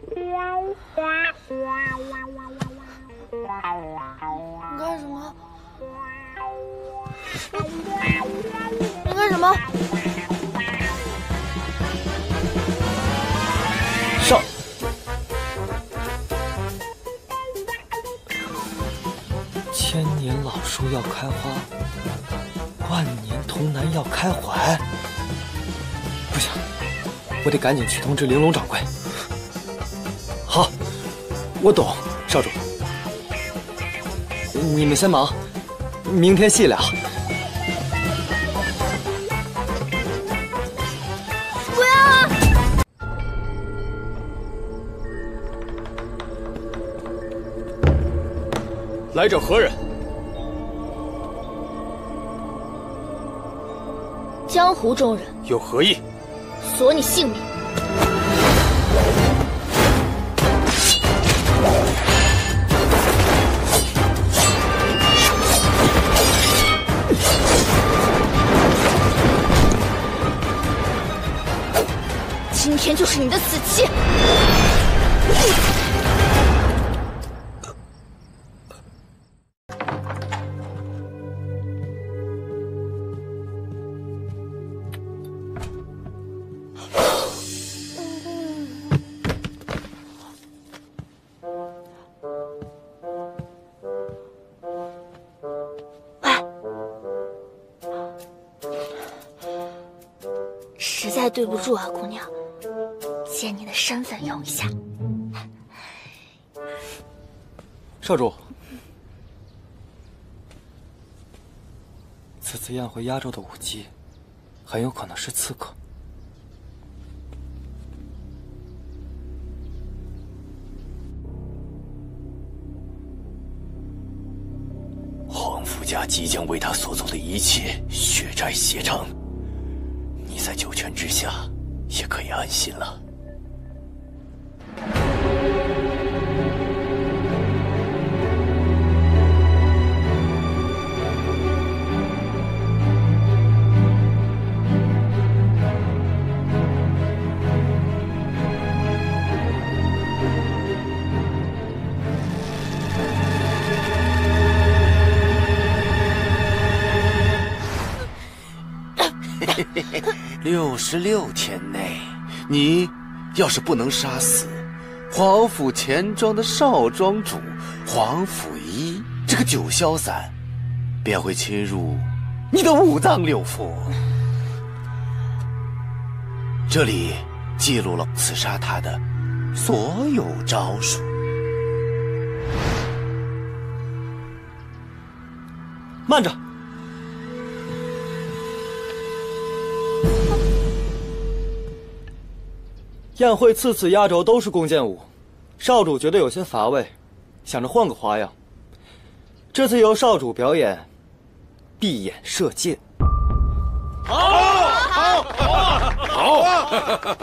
你干什么？你干什么？上！千年老树要开花，万年童男要开怀。不行，我得赶紧去通知玲珑掌柜。 好，我懂，少主。你们先忙，明天细聊。不要啊！来者何人？江湖中人。有何意？索你性命。 今天就是你的死期！实在对不住啊，姑娘。 借你的身份用一下，少主。此次宴回压州的武姬，很有可能是刺客。皇甫家即将为他所做的一切血债血偿，你在九泉之下也可以安心了。 66天内，你要是不能杀死皇甫钱庄的少庄主皇甫一，这个九霄散便会侵入你的五脏六腑。这里记录了刺杀他的所有招数。慢着！ 宴会次次压轴都是弓箭舞，少主觉得有些乏味，想着换个花样。这次由少主表演闭眼射箭。好，好，好，好！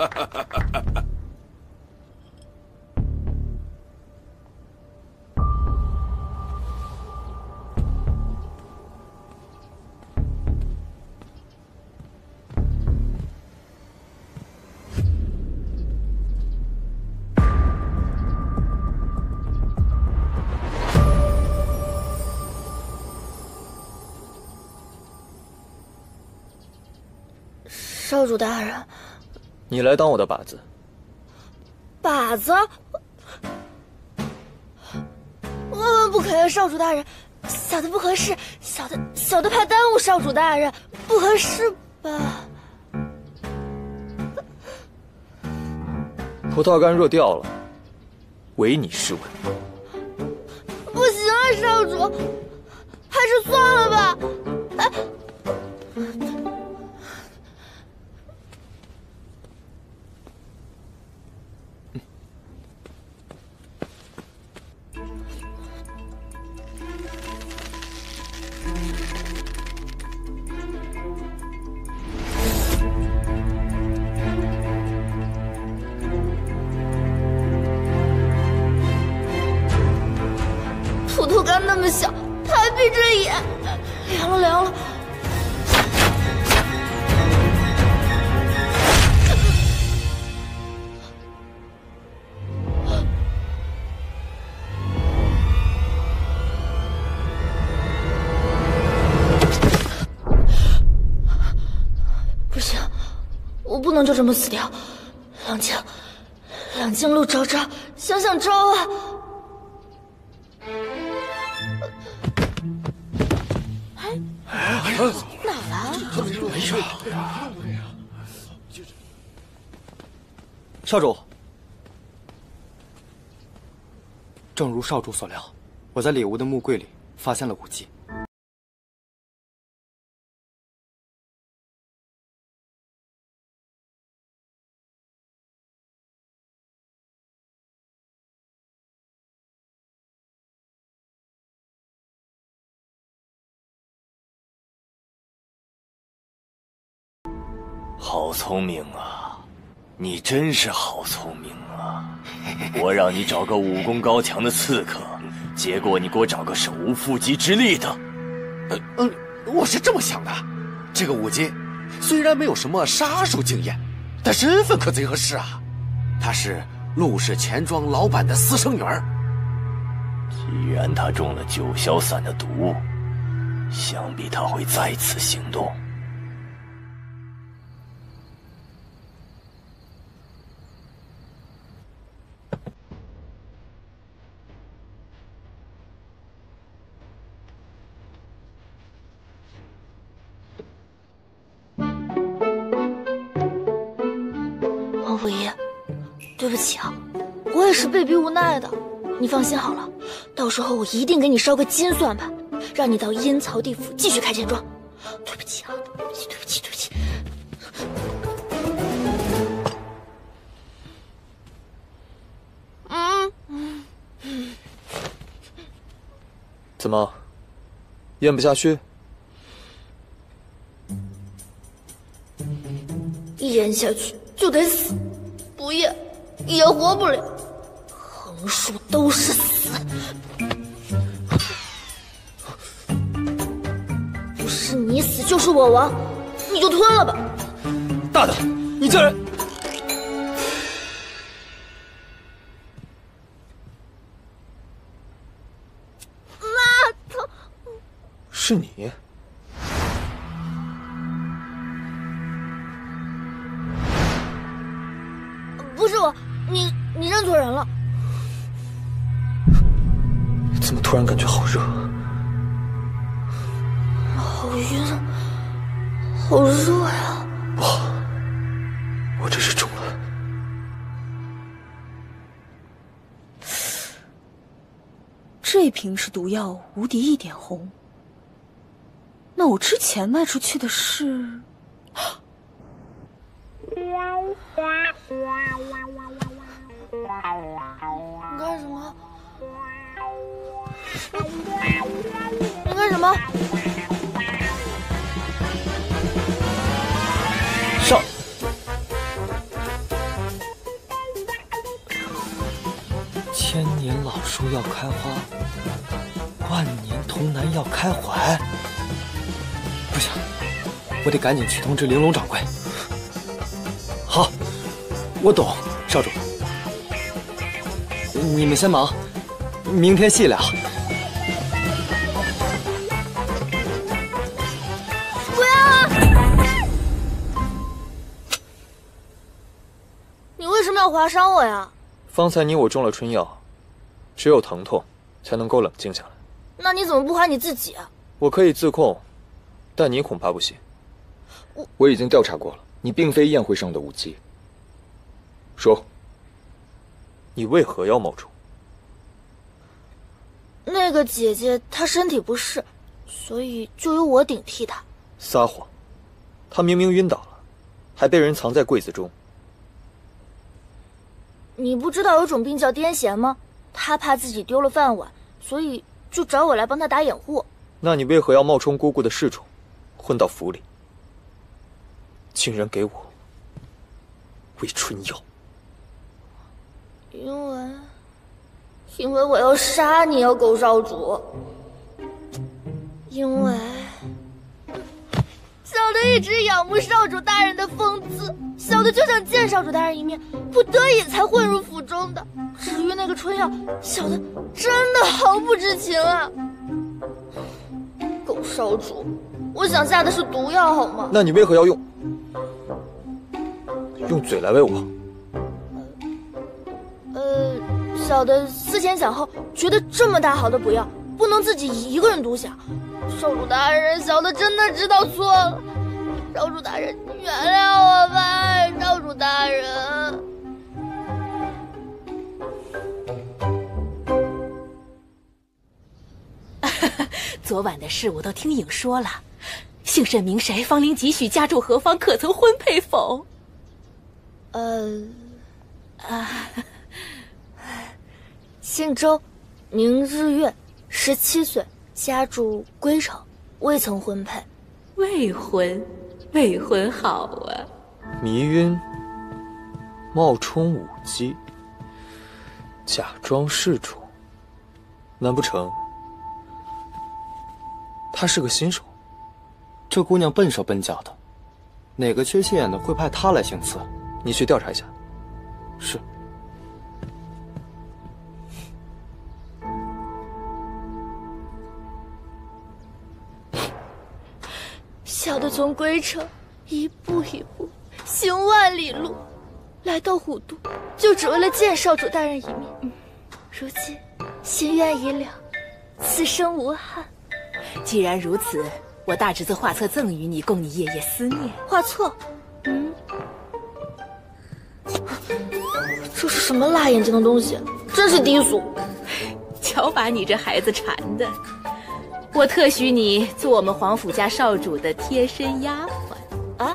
少主大人，你来当我的靶子。靶子？不可以，少主大人，小的不合适，小的怕耽误少主大人，不合适吧？葡萄干若掉了，唯你是问。不行啊，少主，还是算了吧。哎。 那么小，他还闭着眼，凉了凉了。就这么死掉？冷静，冷静，陆昭昭，想想昭啊！哎，哪来？没事。少主，正如少主所料，我在李吴的木柜里发现了武技。 好聪明啊！你真是好聪明啊！我让你找个武功高强的刺客，结果你给我找个手无缚鸡之力的。我是这么想的。这个武金虽然没有什么杀手经验，但身份可贼合适啊。她是陆氏钱庄老板的私生女儿。既然她中了九霄散的毒，想必她会再次行动。 五姨，对不起啊，我也是被逼无奈的。你放心好了，到时候我一定给你烧个金算盘，让你到阴曹地府继续开钱庄。对不起啊，对不起。怎么，咽不下去？一咽下去就得死。 不夜也活不了，横竖都是死。不是你死就是我亡，你就吞了吧。大胆，你竟然！妈，疼！是你。 你认错人了，怎么突然感觉好热，好晕，好热呀！不好，我这是中了。这瓶是毒药，无敌一点红。那我之前卖出去的是。 你干什么？你干什么？少，千年老树要开花，万年童男要开怀。不行，我得赶紧去通知玲珑掌柜。好，我懂，少主。 你们先忙，明天细聊。不要啊！你为什么要划伤我呀？方才你我中了春药，只有疼痛才能够冷静下来。那你怎么不划你自己啊？我可以自控，但你恐怕不行。我已经调查过了，你并非宴会上的舞姬。说。 你为何要冒充？那个姐姐她身体不适，所以就由我顶替她。撒谎！她明明晕倒了，还被人藏在柜子中。你不知道有种病叫癫痫吗？她怕自己丢了饭碗，所以就找我来帮她打掩护。那你为何要冒充姑姑的侍从，混到府里，竟然给我喂春药？ 因为我要杀你啊，狗少主！因为小的一直仰慕少主大人的风姿，小的就想见少主大人一面，不得已才混入府中的。至于那个春药，小的真的毫不知情啊！狗少主，我想下的是毒药好吗？那你为何要用？用嘴来喂我。小的思前想后，觉得这么大好的补药不能自己一个人独享。少主大人，小的真的知道错了，少主大人原谅我吧，少主大人。 昨晚的事我都听影说了，姓甚名谁？芳龄几许？家住何方？可曾婚配否？姓周，名日月，17岁，家住归城，未曾婚配。未婚好啊。迷晕，冒充舞姬，假装事主，难不成？ 她是个新手，这姑娘笨手笨脚的，哪个缺心眼的会派她来行刺？你去调查一下。是。小的从归城一步一步行万里路，来到虎都，就只为了见少主大人一面。如今心愿已了，此生无憾。 既然如此，我大侄子画册赠与你，供你夜夜思念。画册？这是什么辣眼睛的东西？真是低俗！瞧把你这孩子馋的！我特许你做我们皇甫家少主的贴身丫鬟。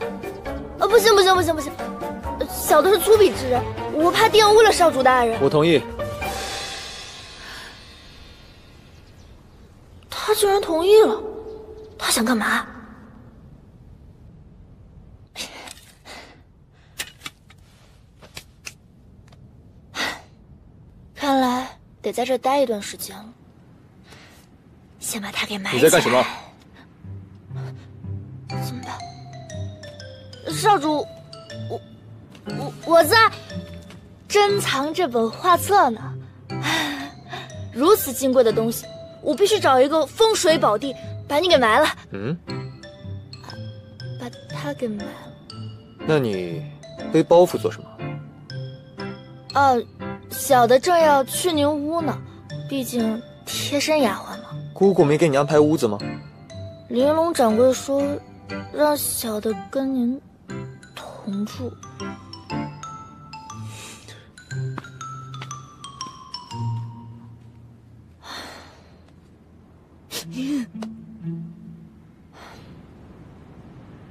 不行！小的是粗鄙之人，我怕玷污了少主大人。我同意。 他居然同意了，他想干嘛？看来得在这待一段时间了。先把他给埋起来。你在干什么？怎么办？少主，我在珍藏这本画册呢。如此金贵的东西。 我必须找一个风水宝地，把你给埋了。把他给埋了。那你背包袱做什么？小的正要去您屋呢，毕竟贴身丫鬟嘛。姑姑没给你安排屋子吗？玲珑掌柜说，让小的跟您同住。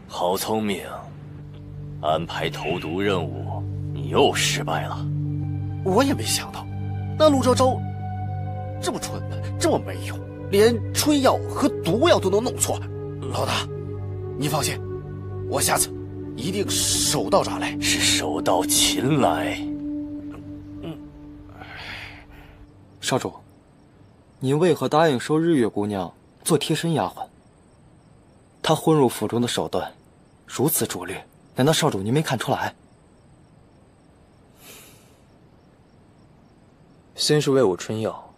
好聪明！安排投毒任务，你又失败了。我也没想到，那陆昭昭这么蠢，这么没用，连春药和毒药都能弄错。老大，你放心，我下次一定手到抓来。是手到擒来。少主。 您为何答应收日月姑娘做贴身丫鬟？她混入府中的手段如此拙劣，难道少主您没看出来？先是喂我春药，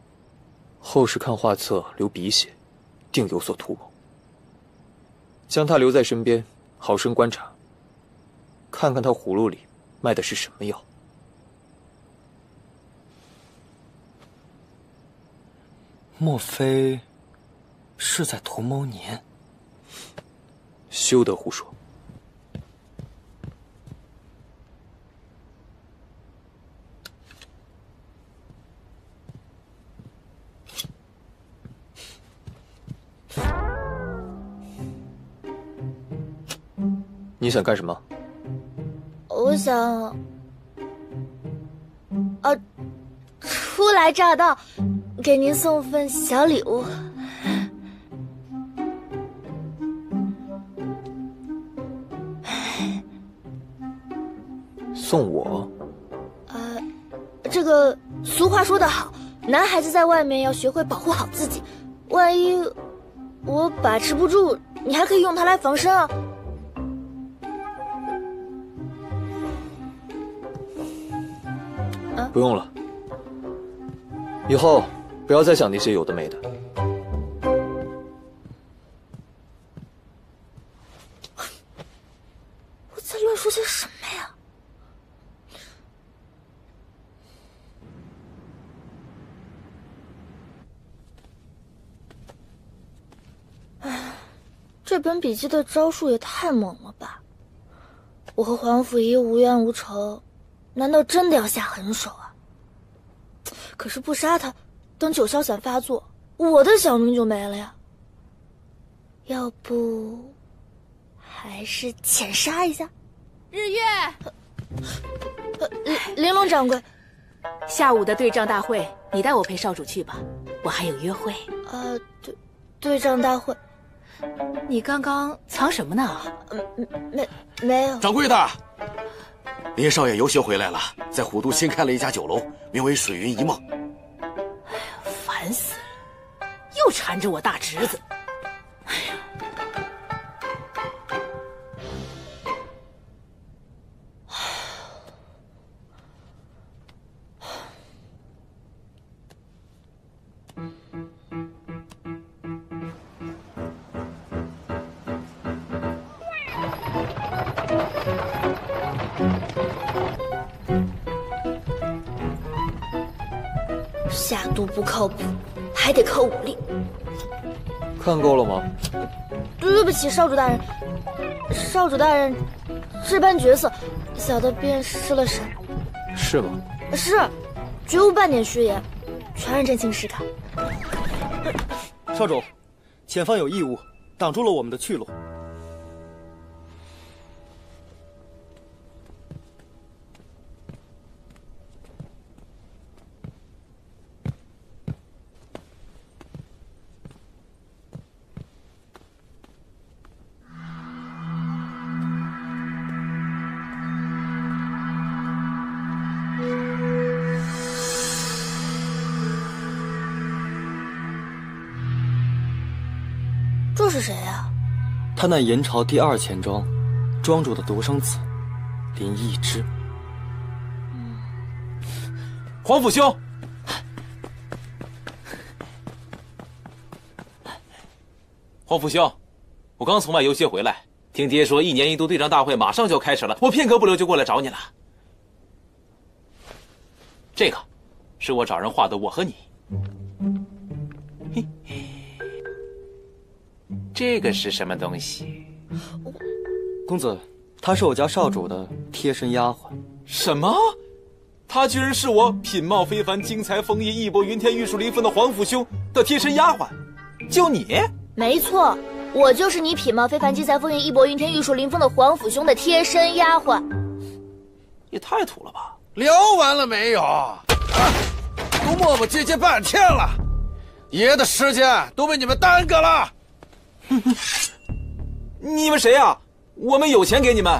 后是看画册流鼻血，定有所图谋。将她留在身边，好生观察，看看她葫芦里卖的是什么药。 莫非是在图谋您？休得胡说！你想干什么？我想……初来乍到。 给您送份小礼物。送我？这个俗话说得好，男孩子在外面要学会保护好自己。万一我把持不住，你还可以用它来防身啊。不用了，以后。 不要再想那些有的没的。我在乱说些什么呀？这本笔记的招数也太猛了吧！我和黄甫一无冤无仇，难道真的要下狠手啊？可是不杀他，等九霄散发作，我的小命就没了呀！要不，还是浅杀一下？日月，玲珑掌柜，下午的对账大会，你带我陪少主去吧，我还有约会。对账大会。 你刚刚藏什么呢？没有。掌柜的，林少爷游学回来了，在虎都新开了一家酒楼，名为“水云一梦”。哎呀，烦死了，又缠着我大侄子。哎呀，下毒不靠谱，还得靠武力。看够了吗？对不起，少主大人。少主大人，这般角色，小的便失了神。是吗？是，绝无半点虚言，全是真情实感。少主，前方有异物，挡住了我们的去路。 这是谁呀？他乃盐朝第二钱庄庄主的独生子林义之。黄甫兄，黄甫兄，我刚从外游学回来，听爹说一年一度对账大会马上就要开始了，我片刻不留就过来找你了。这个，是我找人画的《我和你》。 这个是什么东西？公子，她是我家少主的贴身丫鬟。什么？她居然是我品貌非凡、精彩风逸、义薄云天、玉树临风的皇甫兄的贴身丫鬟？就你？没错，我就是你品貌非凡、精彩风逸、义薄云天、玉树临风的皇甫兄的贴身丫鬟。也太土了吧！聊完了没有？啊，都磨磨唧唧半天了，爷的时间都被你们耽搁了。 你们谁呀？我们有钱给你们。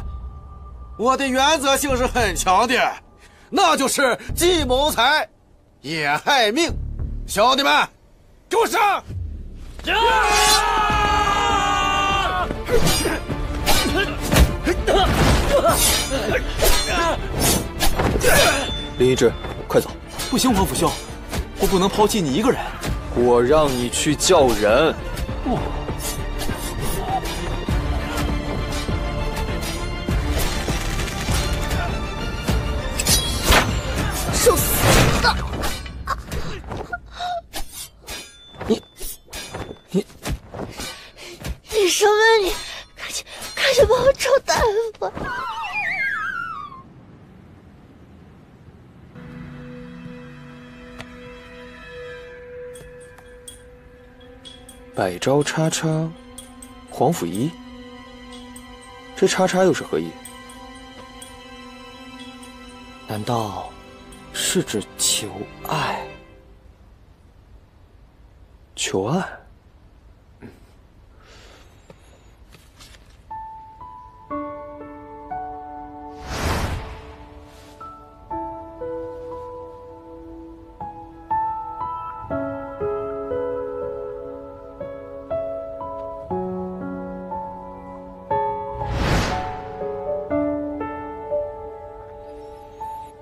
我的原则性是很强的，那就是既谋财，也害命。兄弟们，给我上！林一之，快走！不行，黄甫兄，我不能抛弃你一个人。我让你去叫人。不。 受死的！你什么？你快去把我臭大夫！百招叉叉，皇甫一，这叉叉又是何意？难道？ 是指求爱，求爱。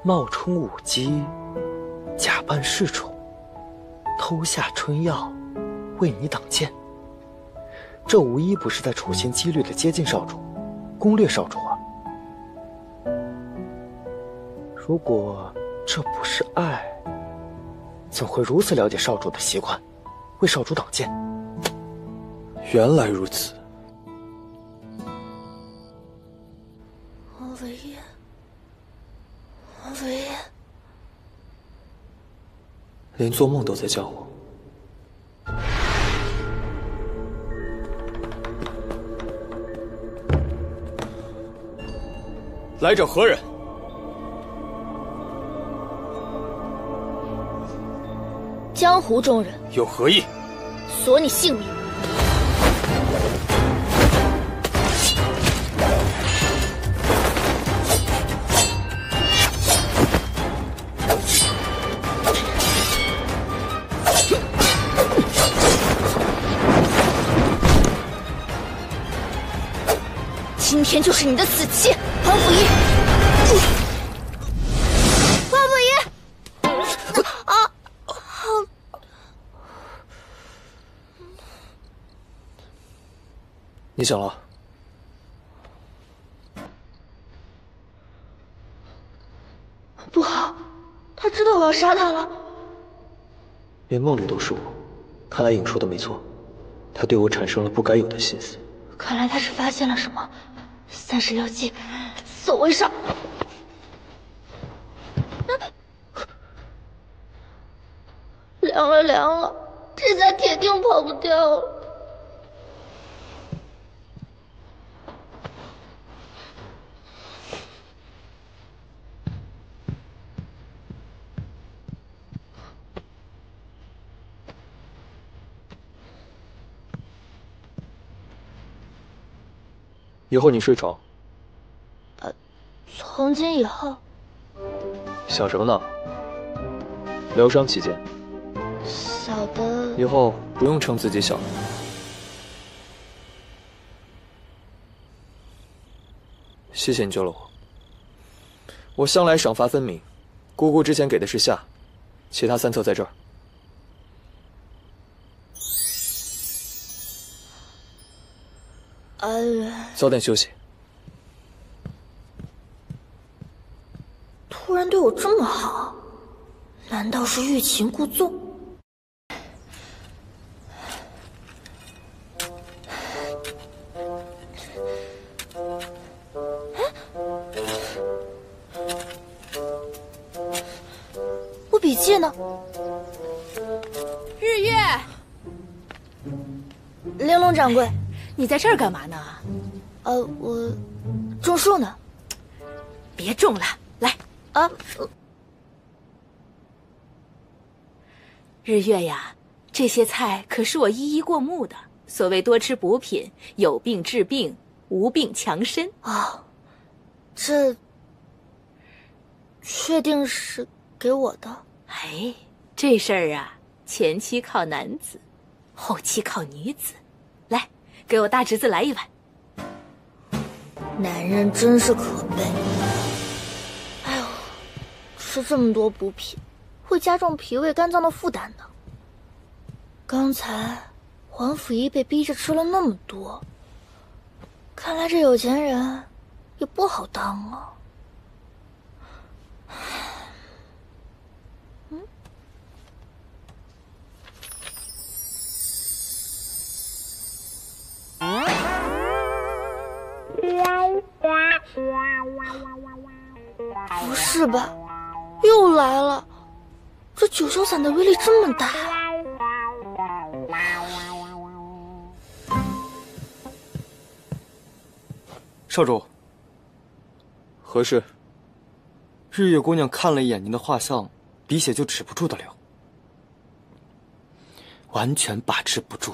冒充舞姬，假扮侍宠，偷下春药，为你挡箭。这无一不是在处心积虑的接近少主，攻略少主啊！如果这不是爱，怎会如此了解少主的习惯，为少主挡箭？原来如此。连做梦都在叫我。来者何人？江湖中人。有何意？索你性命。 今天就是你的死期，黄甫一！黄甫一！你醒了？不好，他知道我要杀他了。连梦露都是我，看来影说的没错，他对我产生了不该有的心思。看来他是发现了什么。 30妖姬，所谓上。凉了凉了，这下铁定跑不掉了。以后你睡着。从今以后。想什么呢？疗伤期间。小的。以后不用称自己小。谢谢你救了我。我向来赏罚分明，姑姑之前给的是下，其他3册在这儿。 早点休息。突然对我这么好，难道是欲擒故纵？我笔记呢？日月，玲珑掌柜。 你在这儿干嘛呢？我种树呢。别种了，来啊！日月呀，这些菜可是我一一过目的。所谓多吃补品，有病治病，无病强身。哦，这确定是给我的？哎，这事儿啊，前期靠男子，后期靠女子。来。 给我大侄子来一碗。男人真是可悲。哎呦，吃这么多补品，会加重脾胃肝脏的负担的。刚才黄甫一被逼着吃了那么多，看来这有钱人也不好当啊。嗯。 不是吧，又来了！这九霄散的威力这么大呀！少主，何事？日月姑娘看了一眼您的画像，鼻血就止不住的流，完全把持不住。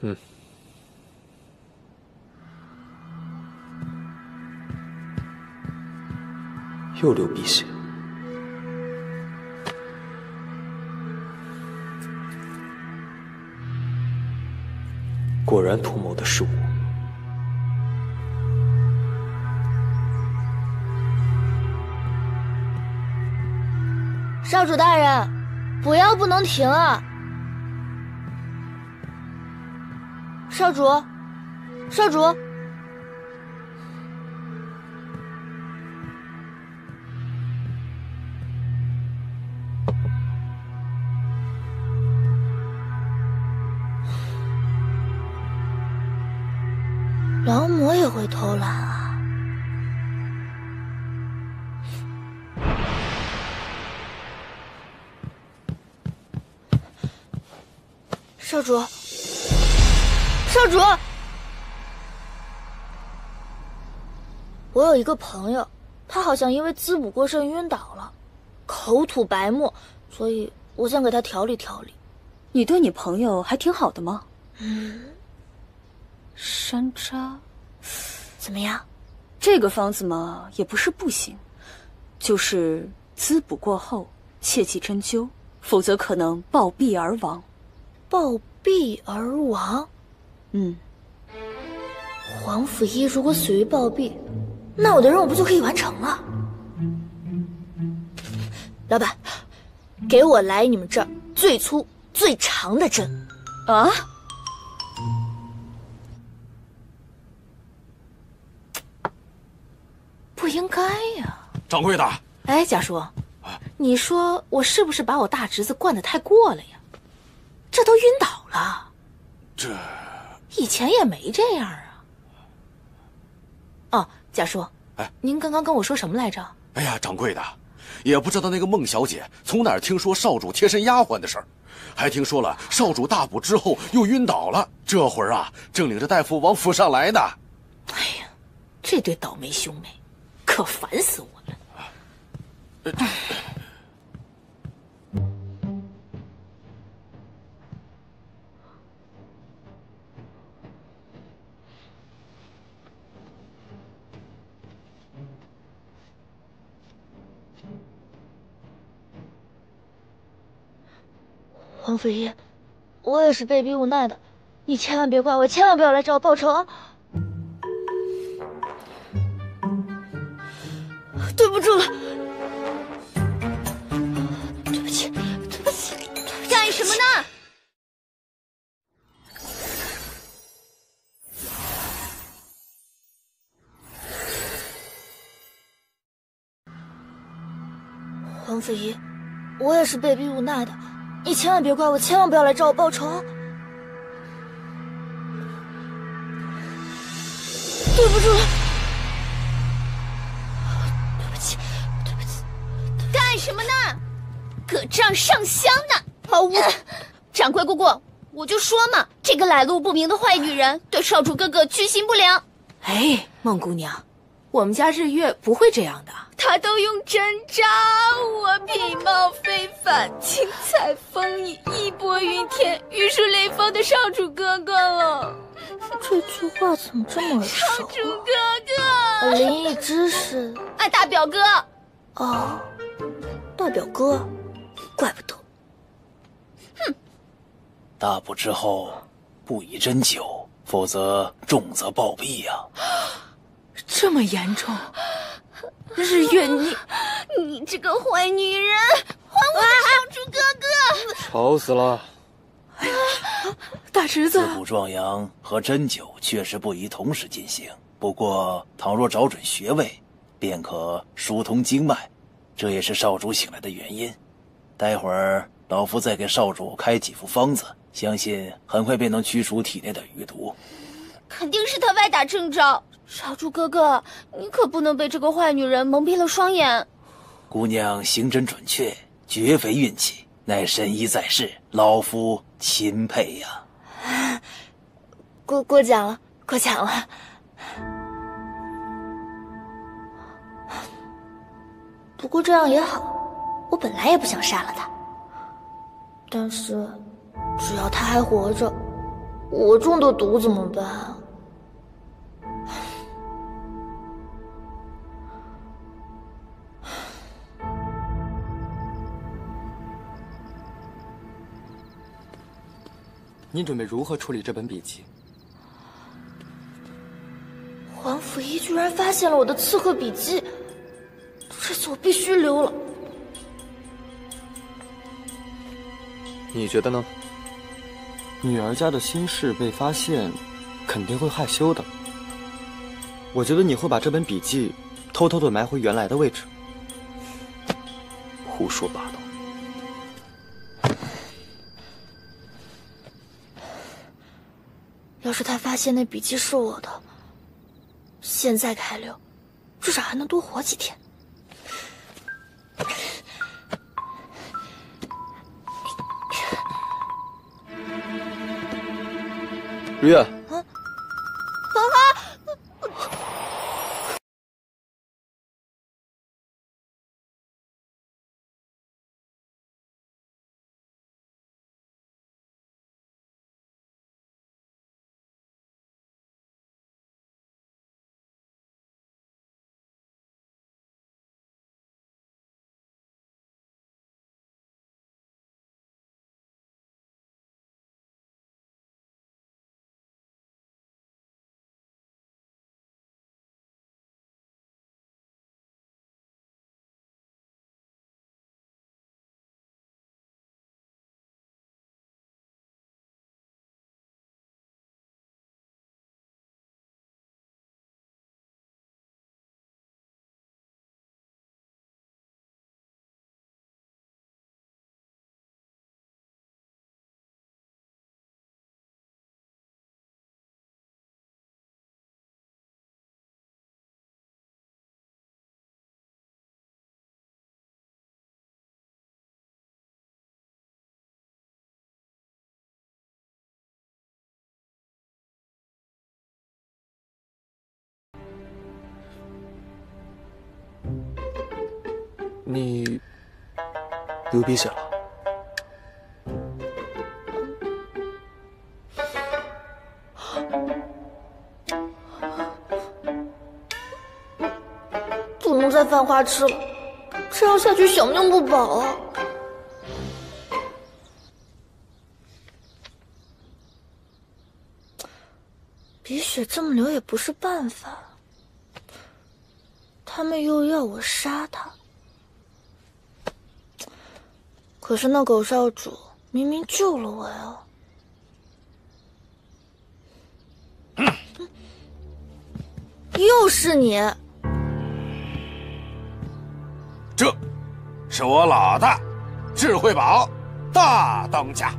嗯，又流鼻血。果然图谋的是我。少主大人，补药不能停啊！ 少主，少主，劳模也会偷懒啊！少主，少主，我有一个朋友，他好像因为滋补过剩晕倒了，口吐白沫，所以我想给他调理调理。你对你朋友还挺好的吗？嗯。山楂，怎么样？这个方子嘛，也不是不行，就是滋补过后切忌针灸，否则可能暴毙而亡。暴毙而亡？嗯。皇甫一如果死于暴毙，那我的任务不就可以完成了？老板，给我来你们这儿最粗最长的针。啊？ 不应该呀，掌柜的。哎，家叔，你说我是不是把我大侄子惯得太过了呀？这都晕倒了，这以前也没这样啊。哦，家叔，哎，您刚刚跟我说什么来着？哎呀，掌柜的，也不知道那个孟小姐从哪儿听说少主贴身丫鬟的事儿，还听说了少主大补之后又晕倒了，这会儿啊，正领着大夫往府上来呢。哎呀，这对倒霉兄妹。 可烦死我了！皇甫一，我也是被逼无奈的，你千万别怪我，千万不要来找我报仇啊！ 对不住了，对不起，对不起，干什么呢？皇甫一，我也是被逼无奈的，你千万别怪我，千万不要来找我报仇啊！对不住了。 什么呢？搁这儿上香呢！好污！掌柜姑姑，我就说嘛，这个来路不明的坏女人对少主哥哥居心不良。哎，孟姑娘，我们家日月不会这样的。她都用针扎我，品貌非凡，精彩风逸，义薄云天，玉树临风的少主哥哥了。这句话怎么这么耳熟、啊？少主哥哥，林逸之是啊，大表哥。哦。 大表哥，怪不得。哼，大补之后不宜针灸，否则重则暴毙呀、啊。这么严重？日月，你这个坏女人，还我的少主哥哥！吵死了！哎呀，大侄子。滋补壮阳和针灸确实不宜同时进行，不过倘若找准穴位，便可疏通经脉。 这也是少主醒来的原因，待会儿老夫再给少主开几副方子，相信很快便能驱除体内的余毒。肯定是他歪打正着，少主哥哥，你可不能被这个坏女人蒙蔽了双眼。姑娘行针准确，绝非运气，乃神医在世，老夫钦佩呀、啊。过奖了，过奖了。 不过这样也好，我本来也不想杀了他，但是只要他还活着，我中的毒怎么办啊？您准备如何处理这本笔记？皇甫一居然发现了我的刺客笔记。 这次我必须溜了。你觉得呢？女儿家的心事被发现，肯定会害羞的。我觉得你会把这本笔记偷偷的埋回原来的位置。胡说八道！要是他发现那笔记是我的，现在开溜，至少还能多活几天。如月。啊啊！你流鼻血了，不能再犯花痴了，这样下去小命不保啊！鼻血这么流也不是办法，他们又要我杀他。 可是那狗少主明明救了我呀！又是你！这是我老大智慧宝大当家。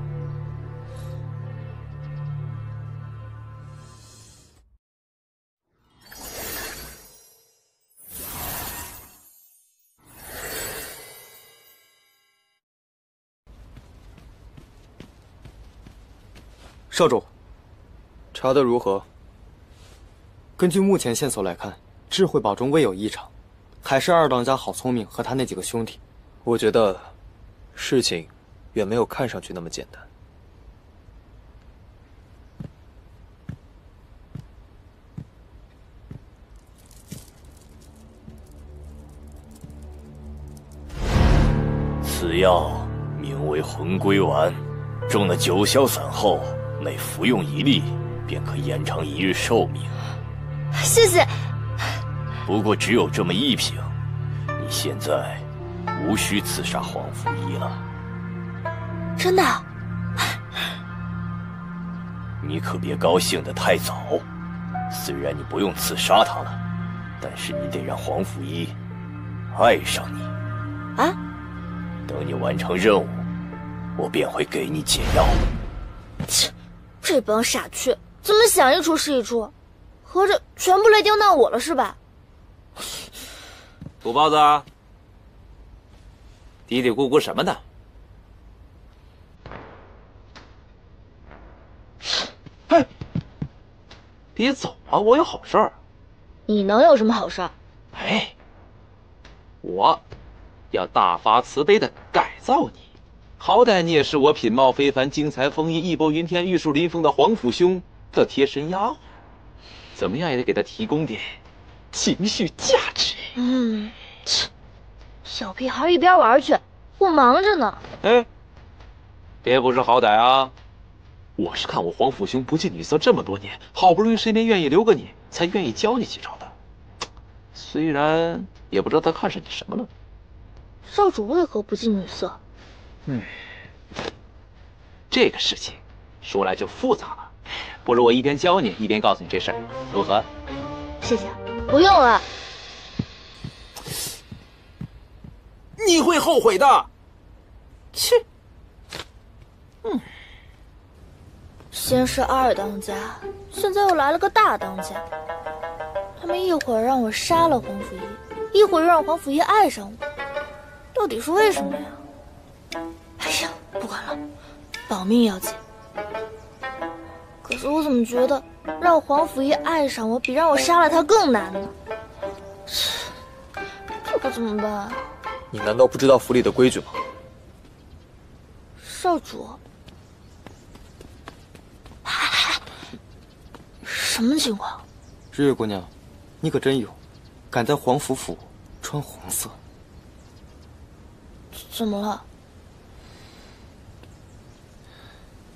少主，查得如何？根据目前线索来看，智慧宝中未有异常，还是二当家好聪明和他那几个兄弟。我觉得，事情远没有看上去那么简单。此药名为魂归丸，中了九霄散后。 每服用一粒，便可延长一日寿命。谢谢。不过只有这么一瓶，你现在无需刺杀皇甫一了。真的？你可别高兴得太早。虽然你不用刺杀他了，但是你得让皇甫一爱上你。啊？等你完成任务，我便会给你解药。切。 这帮傻缺怎么想一出是一出，合着全部来刁难我了是吧？土包子，嘀嘀咕咕什么呢？嘿，别走啊！我有好事儿。你能有什么好事儿？哎，我要大发慈悲的改造你。 好歹你也是我品貌非凡、精彩风韵、义薄云天、玉树临风的皇甫兄的贴身丫鬟，怎么样也得给他提供点情绪价值。嗯，小屁孩一边玩去，我忙着呢。哎，别不知好歹啊！我是看我皇甫兄不近女色这么多年，好不容易身边愿意留个你，才愿意教你几招的。虽然也不知道他看上你什么了。少主为何不近女色？ 嗯，这个事情说来就复杂了，不如我一边教你一边告诉你这事儿，如何？谢谢，不用了。你会后悔的。切。嗯。先是二当家，现在又来了个大当家。他们一会儿让我杀了皇甫一，一会儿又让皇甫一爱上我，到底是为什么呀？ 哎呀，不管了，保命要紧。可是我怎么觉得让黄甫一爱上我比让我杀了他更难呢？这可怎么办啊？你难道不知道府里的规矩吗？少主，什么情况？日月姑娘，你可真勇，敢在皇甫府穿红色。怎么了？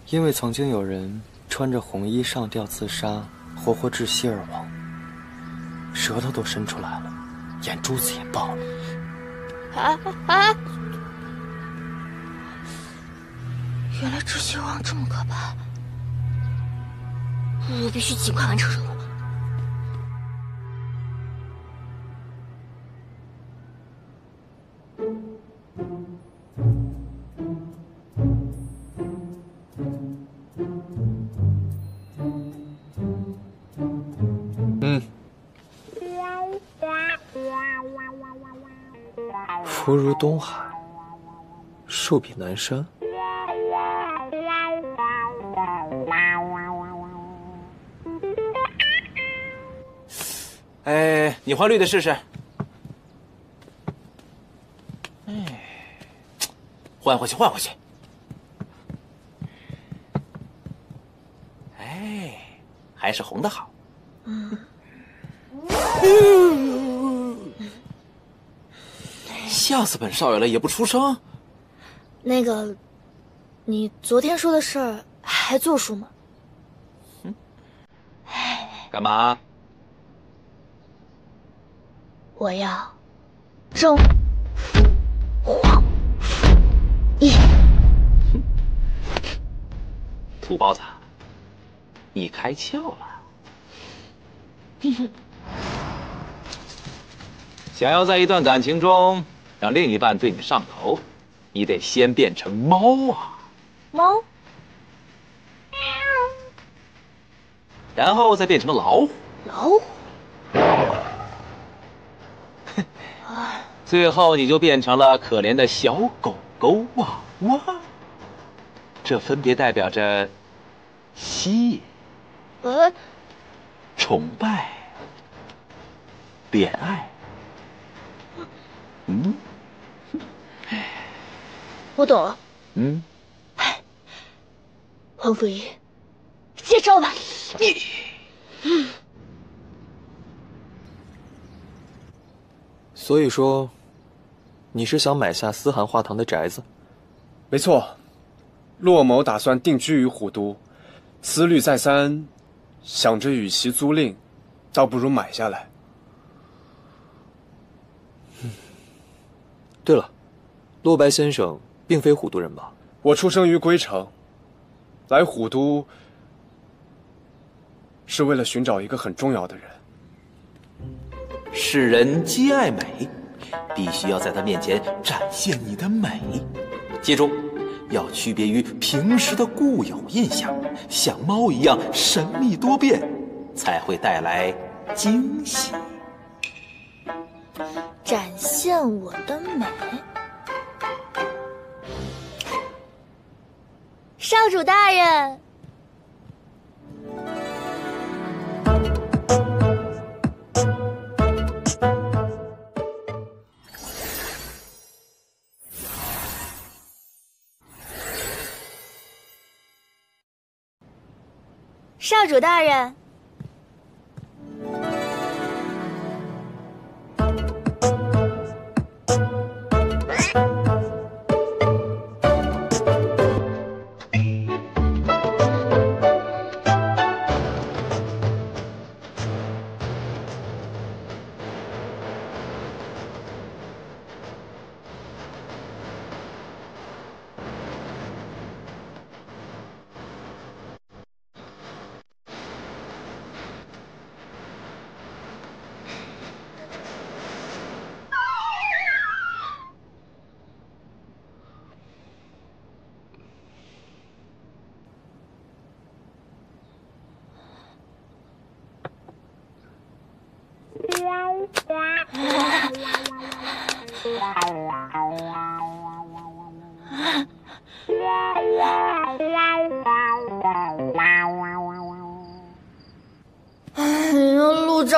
因为曾经有人穿着红衣上吊自杀，活活窒息而亡，舌头都伸出来了，眼珠子也爆了。原来窒息亡这么可怕！我必须尽快完成任务。 福如东海，寿比南山。哎，你换绿的试试。哎，换回去，换回去。哎，还是红的好。吓死本少爷了，也不出声。那个，你昨天说的事儿还作数吗？嗯。干嘛？我要征服皇甫一。土包子，你开窍了。想要在一段感情中。 让另一半对你上头，你得先变成猫啊！猫，然后再变成老虎。老虎，最后你就变成了可怜的小狗狗娃娃。这分别代表着吸引、崇拜、恋爱。嗯。 我懂了。嗯，皇甫一，接招吧。嗯。所以说，你是想买下思涵画堂的宅子？没错，洛某打算定居于虎都，思虑再三，想着与其租赁，倒不如买下来。嗯。对了，洛白先生。 并非虎都人吧？我出生于归城，来虎都是为了寻找一个很重要的人。世人皆爱美，必须要在他面前展现你的美。记住，要区别于平时的固有印象，像猫一样神秘多变，才会带来惊喜。展现我的美。 少主大人，少主大人。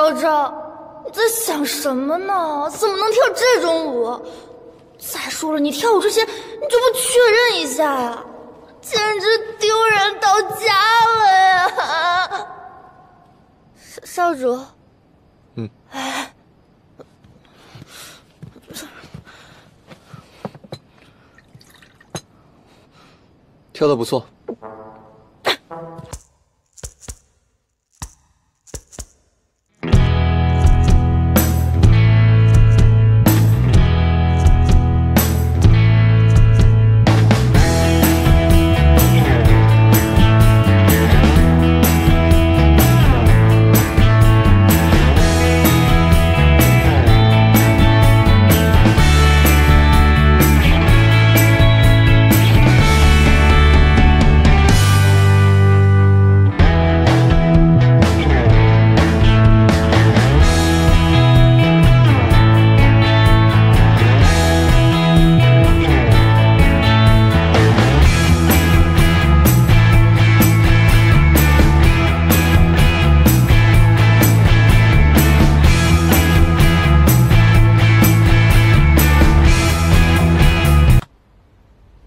昭昭，你在想什么呢？怎么能跳这种舞？再说了，你跳舞之前你就不确认一下呀？简直丢人到家了呀！少主，哎。 跳得不错。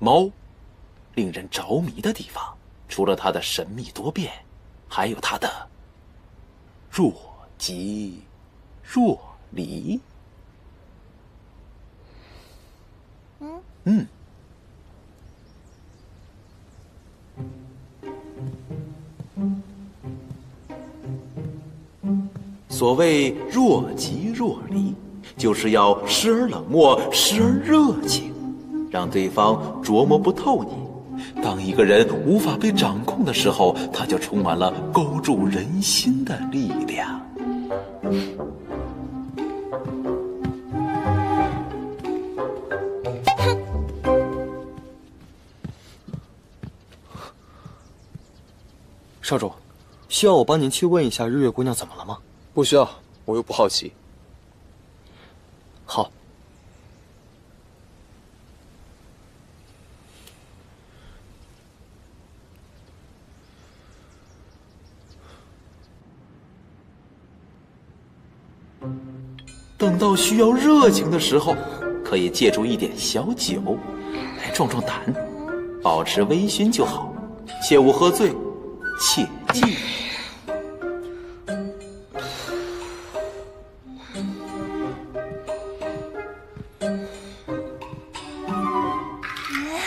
猫，令人着迷的地方，除了它的神秘多变，还有它的若即若离。所谓若即若离，就是要时而冷漠，时而热情。 让对方琢磨不透你。当一个人无法被掌控的时候，他就充满了勾住人心的力量。少主，需要我帮您去问一下日月姑娘怎么了吗？不需要，我又不好奇。好。 等到需要热情的时候，可以借助一点小酒来壮壮胆，保持微醺就好，切勿喝醉，切记。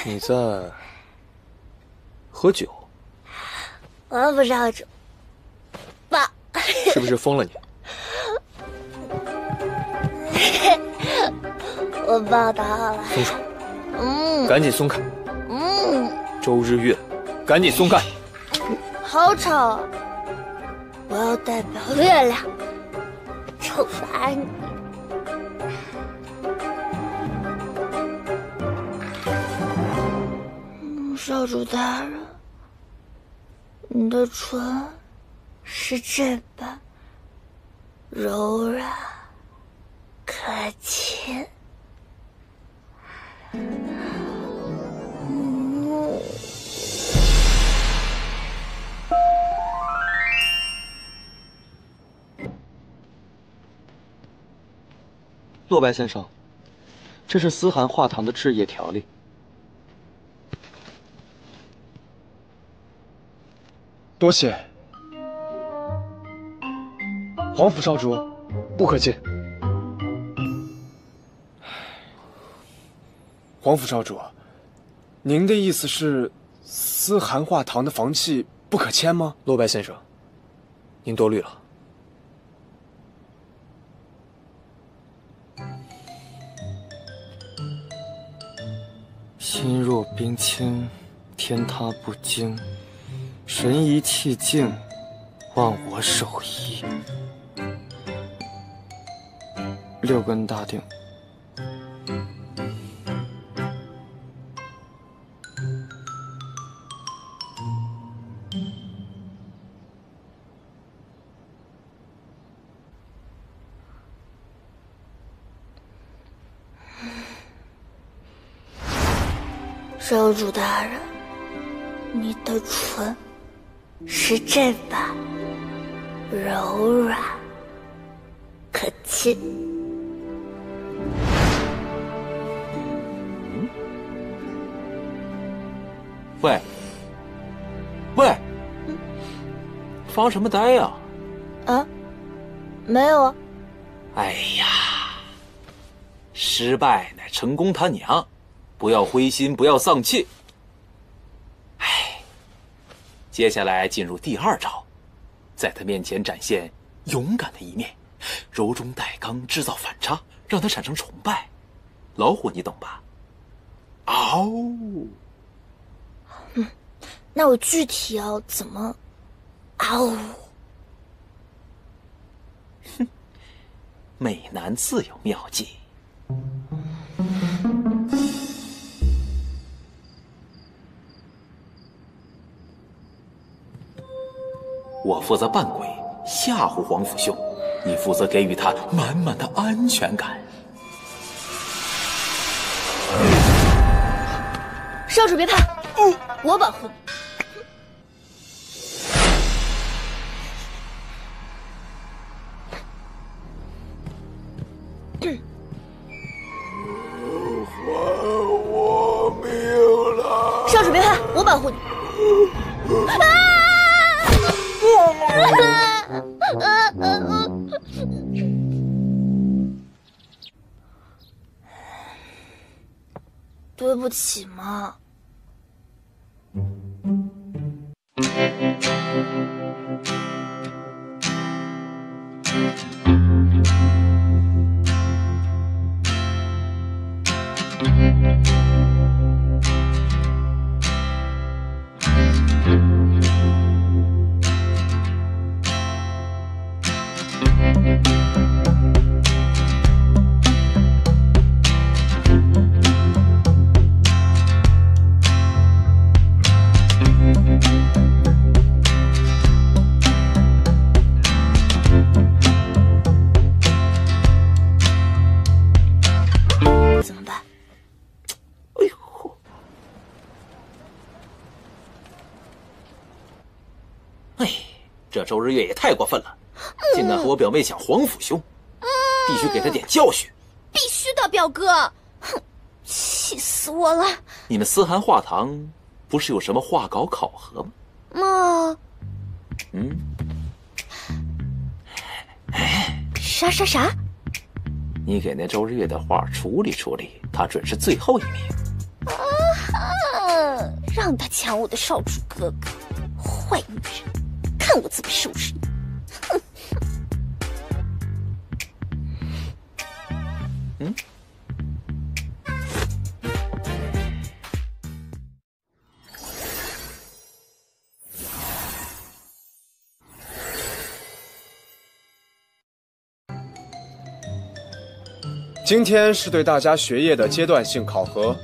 你在喝酒？我不是喝酒，爸。是不是疯了你？ 我爸打好了，松手！赶紧松开！周日月，赶紧松开！好吵！我要代表月亮惩罚你！少主大人，你的唇是这般柔软可亲。 洛白先生，这是思涵画堂的置业条例。多谢。皇甫少主，不可进。 皇甫少主，您的意思是，思涵画堂的房契不可签吗？洛白先生，您多虑了。心若冰清，天塌不惊；神怡气静，忘我守一。六根大定。 少主大人，你的唇是这般柔软 그치. 응?喂，喂，嗯、发什么呆呀、啊？啊，没有啊。哎呀，失败乃成功他娘！不要灰心，不要丧气。哎，接下来进入第二招，在他面前展现勇敢的一面。 柔中带刚，制造反差，让他产生崇拜。老虎，你懂吧？嗷、哦！嗯，那我具体要怎么？嗷、哦！哼，美男自有妙计。我负责扮鬼，吓唬皇甫兄。 你负责给予他满满的安全感。少主别怕，我保护你。还我命来！少主别怕，我保护你。对不起嘛。周日月也太过分了，竟敢和我表妹抢皇甫兄，必须给他点教训。必须的，表哥，哼，气死我了！你们思涵画堂不是有什么画稿考核吗？哦，嗯，哎，啥？你给那周日月的画处理处理，他准是最后一名。啊，让他抢我的少主哥哥，坏女人！ 看我怎么收拾你！哼！嗯？今天是对大家学业的阶段性考核，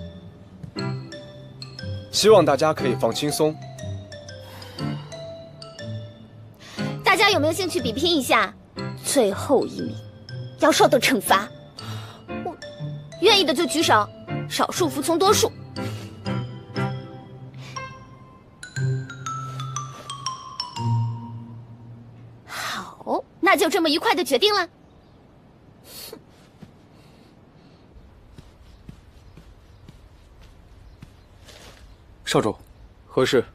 希望大家可以放轻松。 有没有兴趣比拼一下？最后一名要受到惩罚。我愿意的就举手，少数服从多数。好，那就这么愉快的决定了。少主，何事？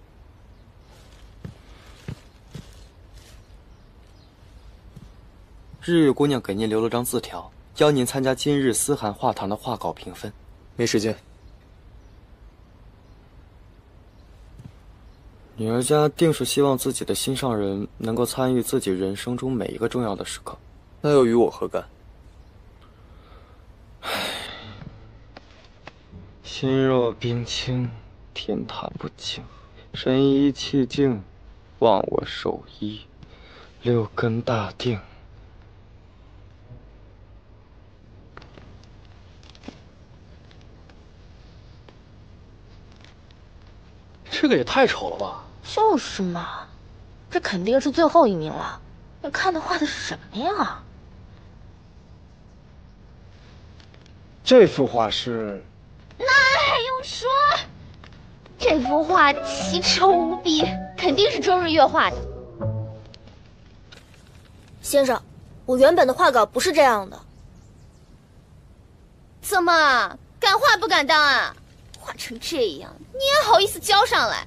日月姑娘给您留了张字条，邀您参加今日思涵画堂的画稿评分。没时间。女儿家定是希望自己的心上人能够参与自己人生中每一个重要的时刻，那又与我何干？唉，心若冰清，天塌不惊；神怡气静，忘我守一，六根大定。 这个也太丑了吧！就是嘛，这肯定是最后一名了。你看他画的是什么呀？这幅画是……那还用说？这幅画奇丑无比，肯定是周日月画的。先生，我原本的画稿不是这样的。怎么敢画不敢当啊？画成这样，你也好意思交上来？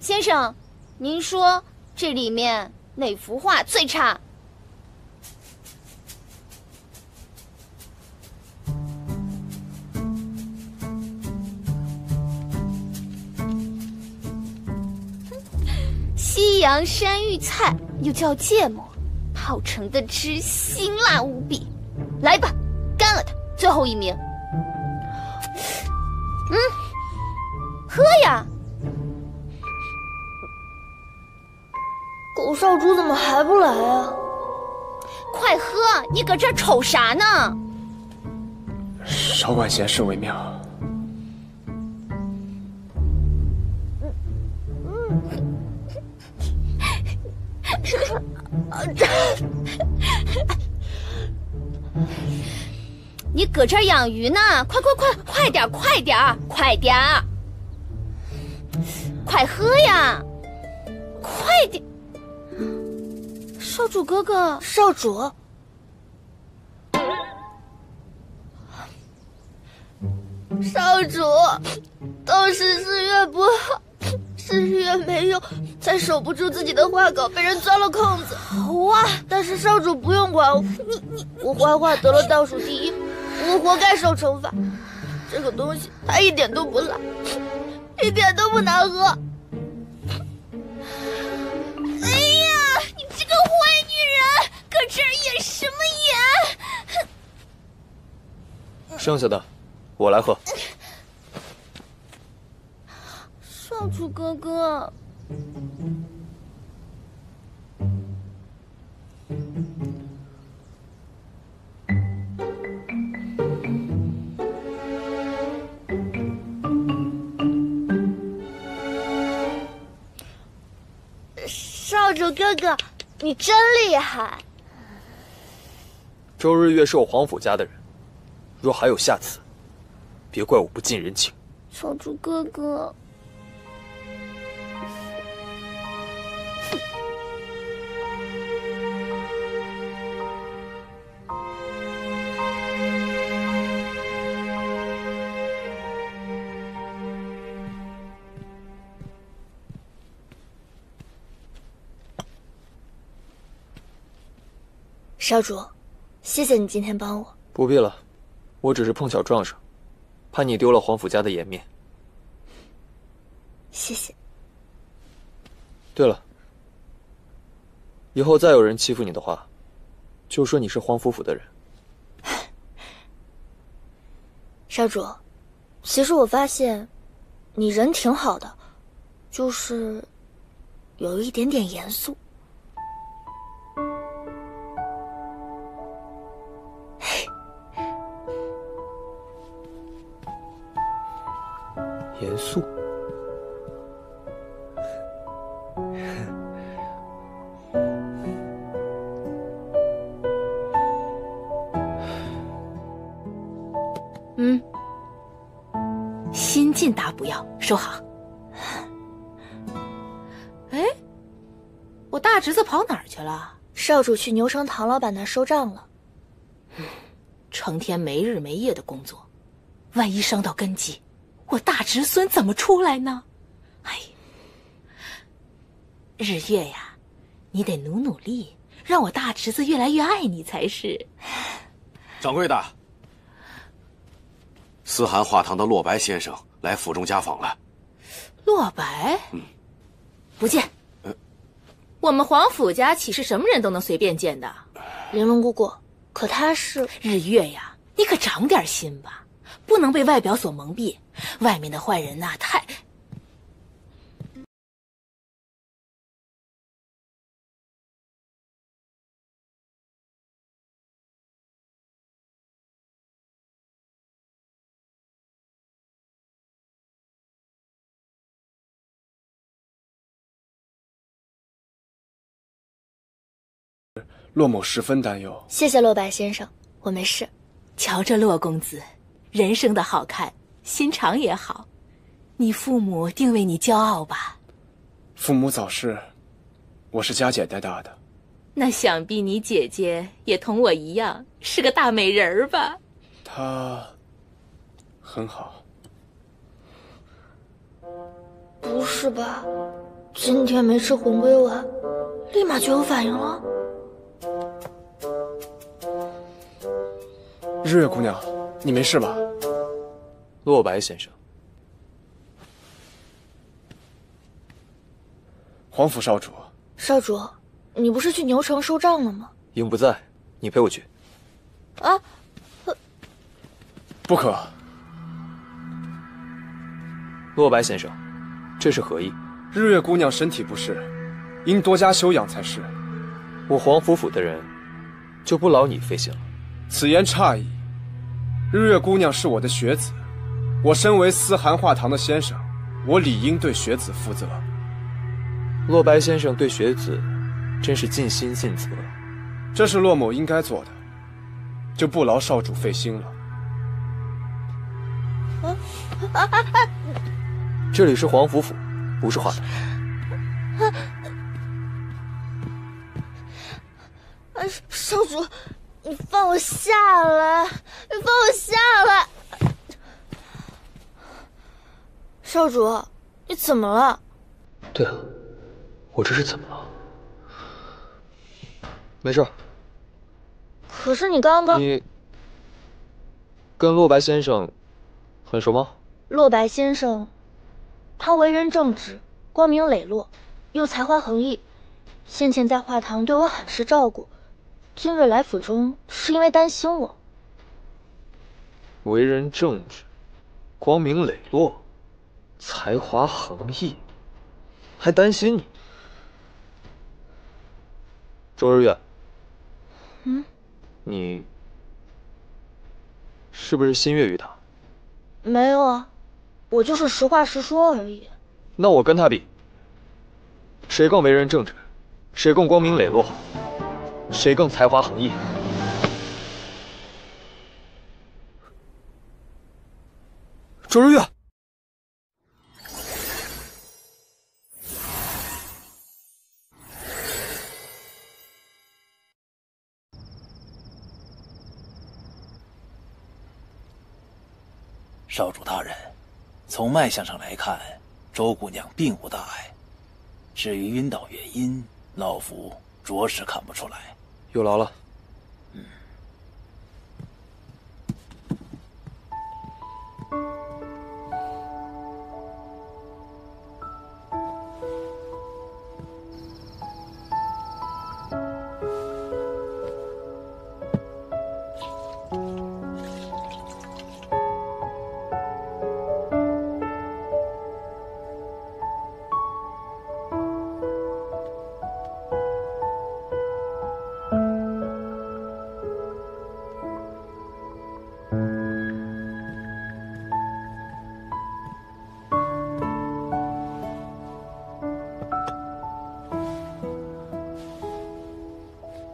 先生，您说这里面哪幅画最差？ 西洋山芋菜又叫芥末，泡成的汁辛辣无比。来吧，干了它！最后一名。嗯，喝呀！狗少主怎么还不来啊？快喝！你搁这儿瞅啥呢？少管闲事为妙。 你搁这儿养鱼呢？快点！快喝呀！快点！少主哥哥，少主，少主，都是四月不好。 四月没用，才守不住自己的画稿，被人钻了空子。好啊！但是少主不用管我，我画画得了倒数第一，我活该受惩罚。这个东西它一点都不辣，一点都不难喝。哎呀，你这个坏女人，搁这儿演什么演？剩下的我来喝。 少主哥哥，少主哥哥，你真厉害！周日月是我皇甫家的人，若还有下次，别怪我不近人情。少主哥哥。 少主，谢谢你今天帮我。不必了，我只是碰巧撞上，怕你丢了皇甫家的颜面。谢谢。对了，以后再有人欺负你的话，就说你是皇甫府的人。少主，其实我发现，你人挺好的，就是有一点点严肃。 严肃，嗯，新进大不要收好。哎，我大侄子跑哪儿去了？少主去牛城唐老板那收账了。成天没日没夜的工作，万一伤到根基。 我大侄孙怎么出来呢？哎，日月呀，你得努努力，让我大侄子越来越爱你才是。掌柜的，思涵画堂的洛白先生来府中家访了。洛白，嗯，不见。我们皇甫家岂是什么人都能随便见的？玲珑姑姑，可他是日月呀，你可长点心吧。 不能被外表所蒙蔽，外面的坏人呐、太……洛某十分担忧。谢谢洛白先生，我没事。瞧着洛公子。 人生的好看，心肠也好，你父母定为你骄傲吧。父母早逝，我是佳姐带大的，那想必你姐姐也同我一样是个大美人儿吧？她很好。不是吧？今天没吃魂归丸，立马就有反应了？日月姑娘，你没事吧？洛白先生，皇府少主。少主。 你不是去牛城收账了吗？影不在，你陪我去。啊，不可。洛白先生，这是何意？日月姑娘身体不适，应多加休养才是。我皇甫府的人就不劳你费心了。此言差矣。日月姑娘是我的学子，我身为思寒画堂的先生，我理应对学子负责。洛白先生对学子。 真是尽心尽责，这是洛某应该做的，就不劳少主费心了。这里是皇甫府，不是画堂。少主，你放我下来！你放我下来！少主，你怎么了？对了，我这是怎么了？ 没事。可是你刚刚你跟洛白先生很熟吗？洛白先生，他为人正直，光明磊落，又才华横溢。先前在画堂对我很是照顾，今日来府中是因为担心我。为人正直，光明磊落，才华横溢，还担心你，周日月。 嗯，你是不是心悦于他？没有啊，我就是实话实说而已。那我跟他比，谁更为人正直，谁更光明磊落，谁更才华横溢？周日月。 少主大人，从脉象上来看，周姑娘并无大碍。至于晕倒原因，老夫着实看不出来。有劳了。嗯。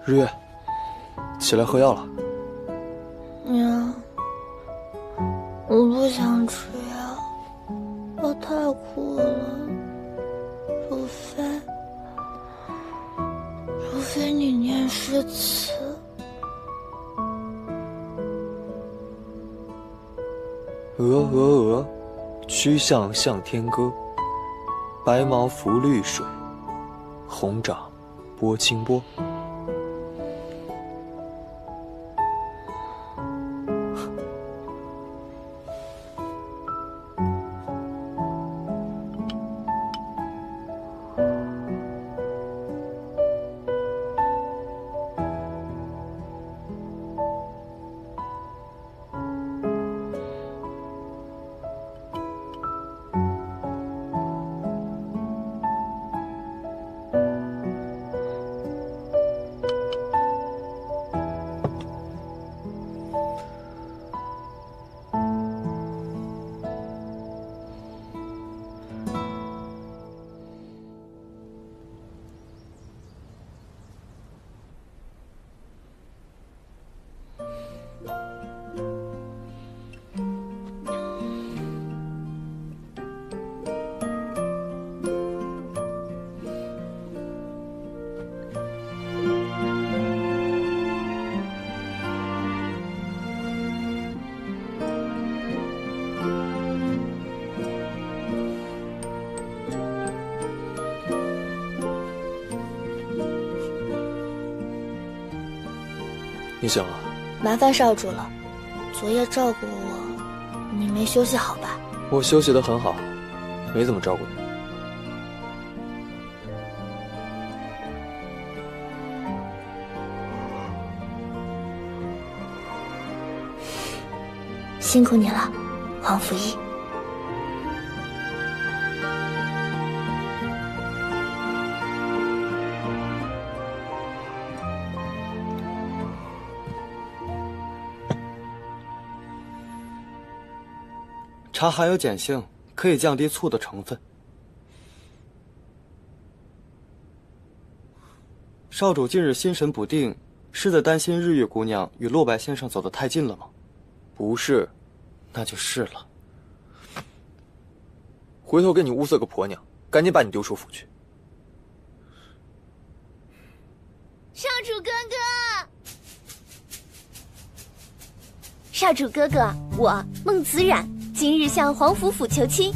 日月，起来喝药了。娘，我不想吃药，药太苦了。除非你念诗词。鹅鹅鹅，曲项向天歌。白毛浮绿水，红掌拨清波。你醒了？麻烦少主了，昨夜照顾我，你没休息好吧？我休息得很好，没怎么照顾你。辛苦你了，黄甫一。茶含有碱性，可以降低醋的成分。少主近日心神不定，是在担心日月姑娘与洛白先生走得太近了吗？不是。 那就是了。回头给你物色个婆娘，赶紧把你丢出府去。少主哥哥，少主哥哥，我孟子冉今日向皇甫府求亲。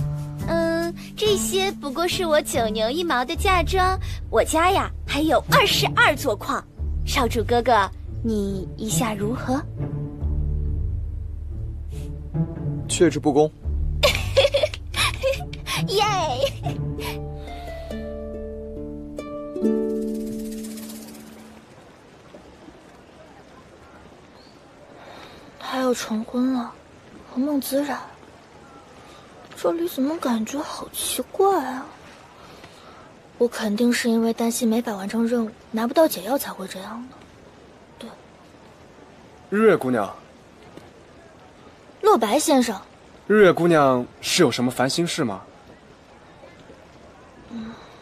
这些不过是我9牛1毛的嫁妆，我家呀还有22座矿。少主哥哥，你意下如何？ 却之不恭。耶！他要成婚了，和孟子冉。这里怎么感觉好奇怪啊？我肯定是因为担心没法完成任务，拿不到解药才会这样的。对。日月姑娘。 洛白先生，日月姑娘是有什么烦心事吗？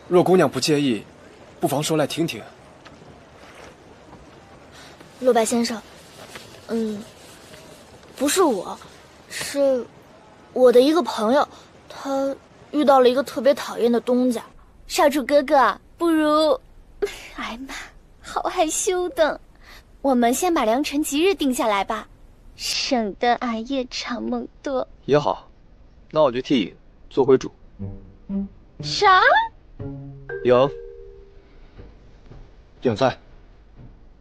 若姑娘不介意，不妨说来听听。洛白先生，不是我，是我的一个朋友，他遇到了一个特别讨厌的东家。少主哥哥，不如……哎妈，好害羞的，我们先把良辰吉日定下来吧。 省得俺夜长梦多也好，那我就替你做回主。啥？影，影在，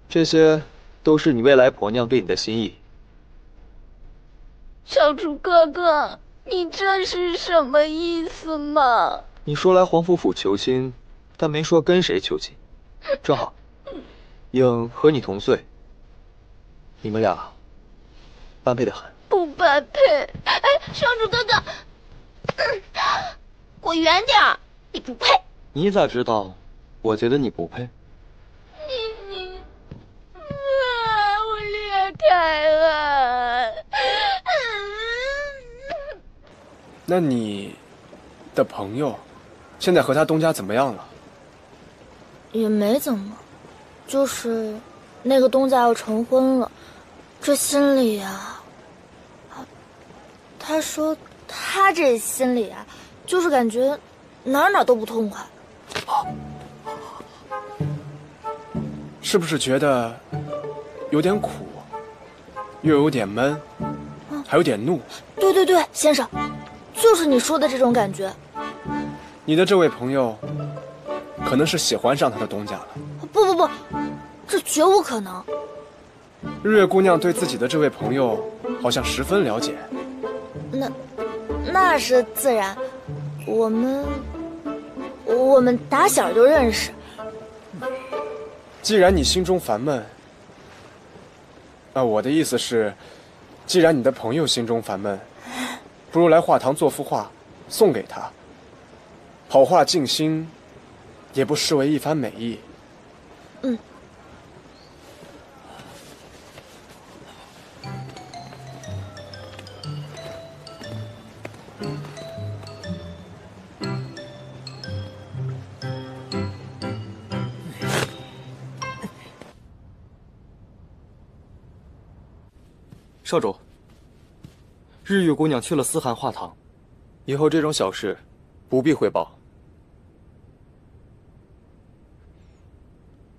这些都是你未来婆娘对你的心意。少主哥哥，你这是什么意思嘛？你说来皇甫府求亲，但没说跟谁求亲。正好，影和你同岁，你们俩。 般配的很，不般配。哎，少主哥哥，滚远点儿，你不配。你咋知道？我觉得你不配。你，我裂开了。那你的朋友现在和他东家怎么样了？也没怎么，就是那个东家要成婚了。 这心里啊，他说他这心里啊，就是感觉哪都不痛快。是不是觉得有点苦，又有点闷，还有点怒？对对对，先生，就是你说的这种感觉。你的这位朋友，可能是喜欢上他的东家了。不不不，这绝无可能。 日月姑娘对自己的这位朋友好像十分了解，那是自然，我们打小就认识。既然你心中烦闷，我的意思是，既然你的朋友心中烦闷，不如来画堂做幅画，送给他。好画静心，也不失为一番美意。嗯。 少主，日月姑娘去了思涵画堂，以后这种小事不必汇报。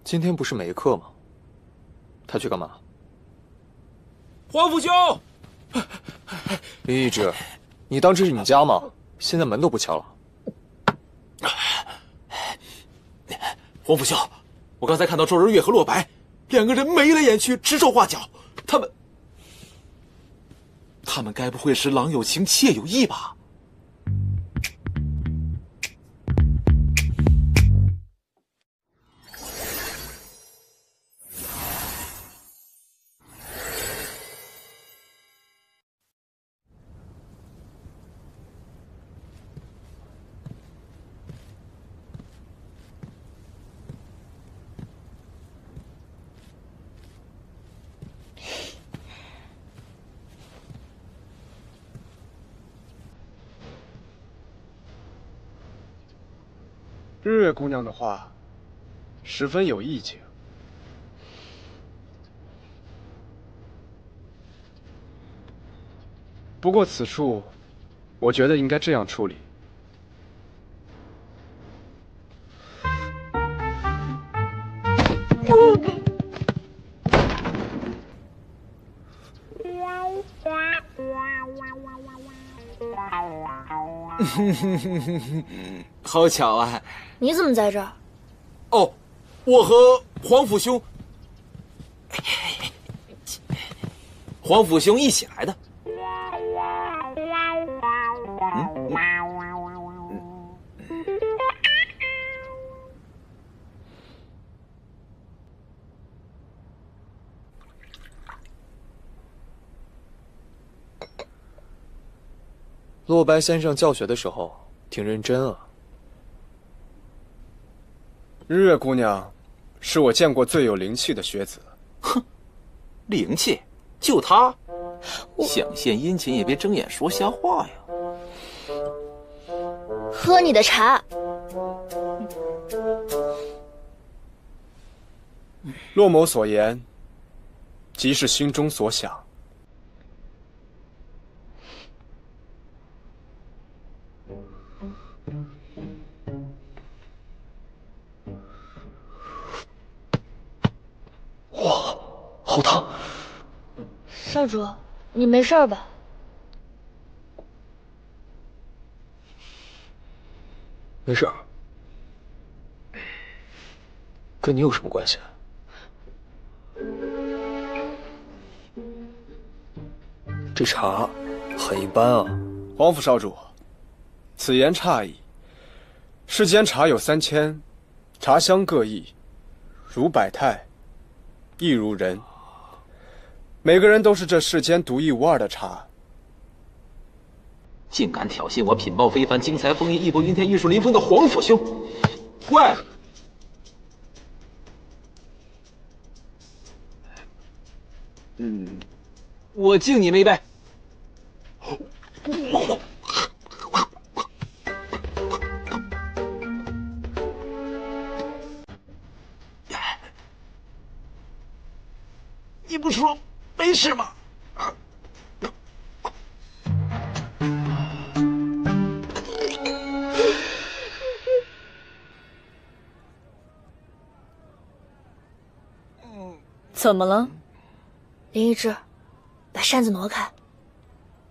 今天不是没课吗？她去干嘛？皇甫兄，林逸之，你当这是你家吗？现在门都不敲了。皇甫兄，我刚才看到周日月和洛白两个人眉来眼去，指手画脚。他们该不会是郎有情妾有意吧？日月姑娘的话，十分有意境。不过此处，我觉得应该这样处理。好巧啊！你怎么在这儿？哦，我和黄甫兄一起来的。洛白先生教学的时候挺认真啊。 日月姑娘，是我见过最有灵气的学子。哼，灵气？就她，想献殷勤也别睁眼说瞎话呀！喝你的茶。洛某所言，即是心中所想。好烫！少主，你没事吧？没事，跟你有什么关系？这茶很一般啊。皇甫少主，此言差矣。世间茶有3000，茶香各异，如百态，亦如人。 每个人都是这世间独一无二的茶。竟敢挑衅我品貌非凡、精彩风韵、义薄云天、玉树临风的皇甫兄！喂，我敬你们一杯。你不说。 没事吗？怎么了？林一之，把扇子挪开。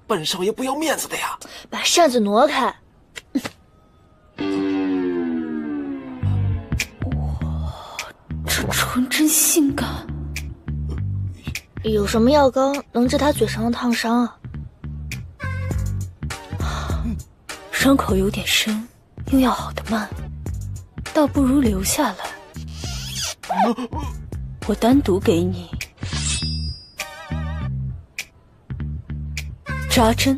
本少爷不要面子的呀！把扇子挪开。哇，这唇真性感。 有什么药膏能治他嘴上的烫伤啊？伤口有点深，用药好得慢，倒不如留下来，我单独给你扎针。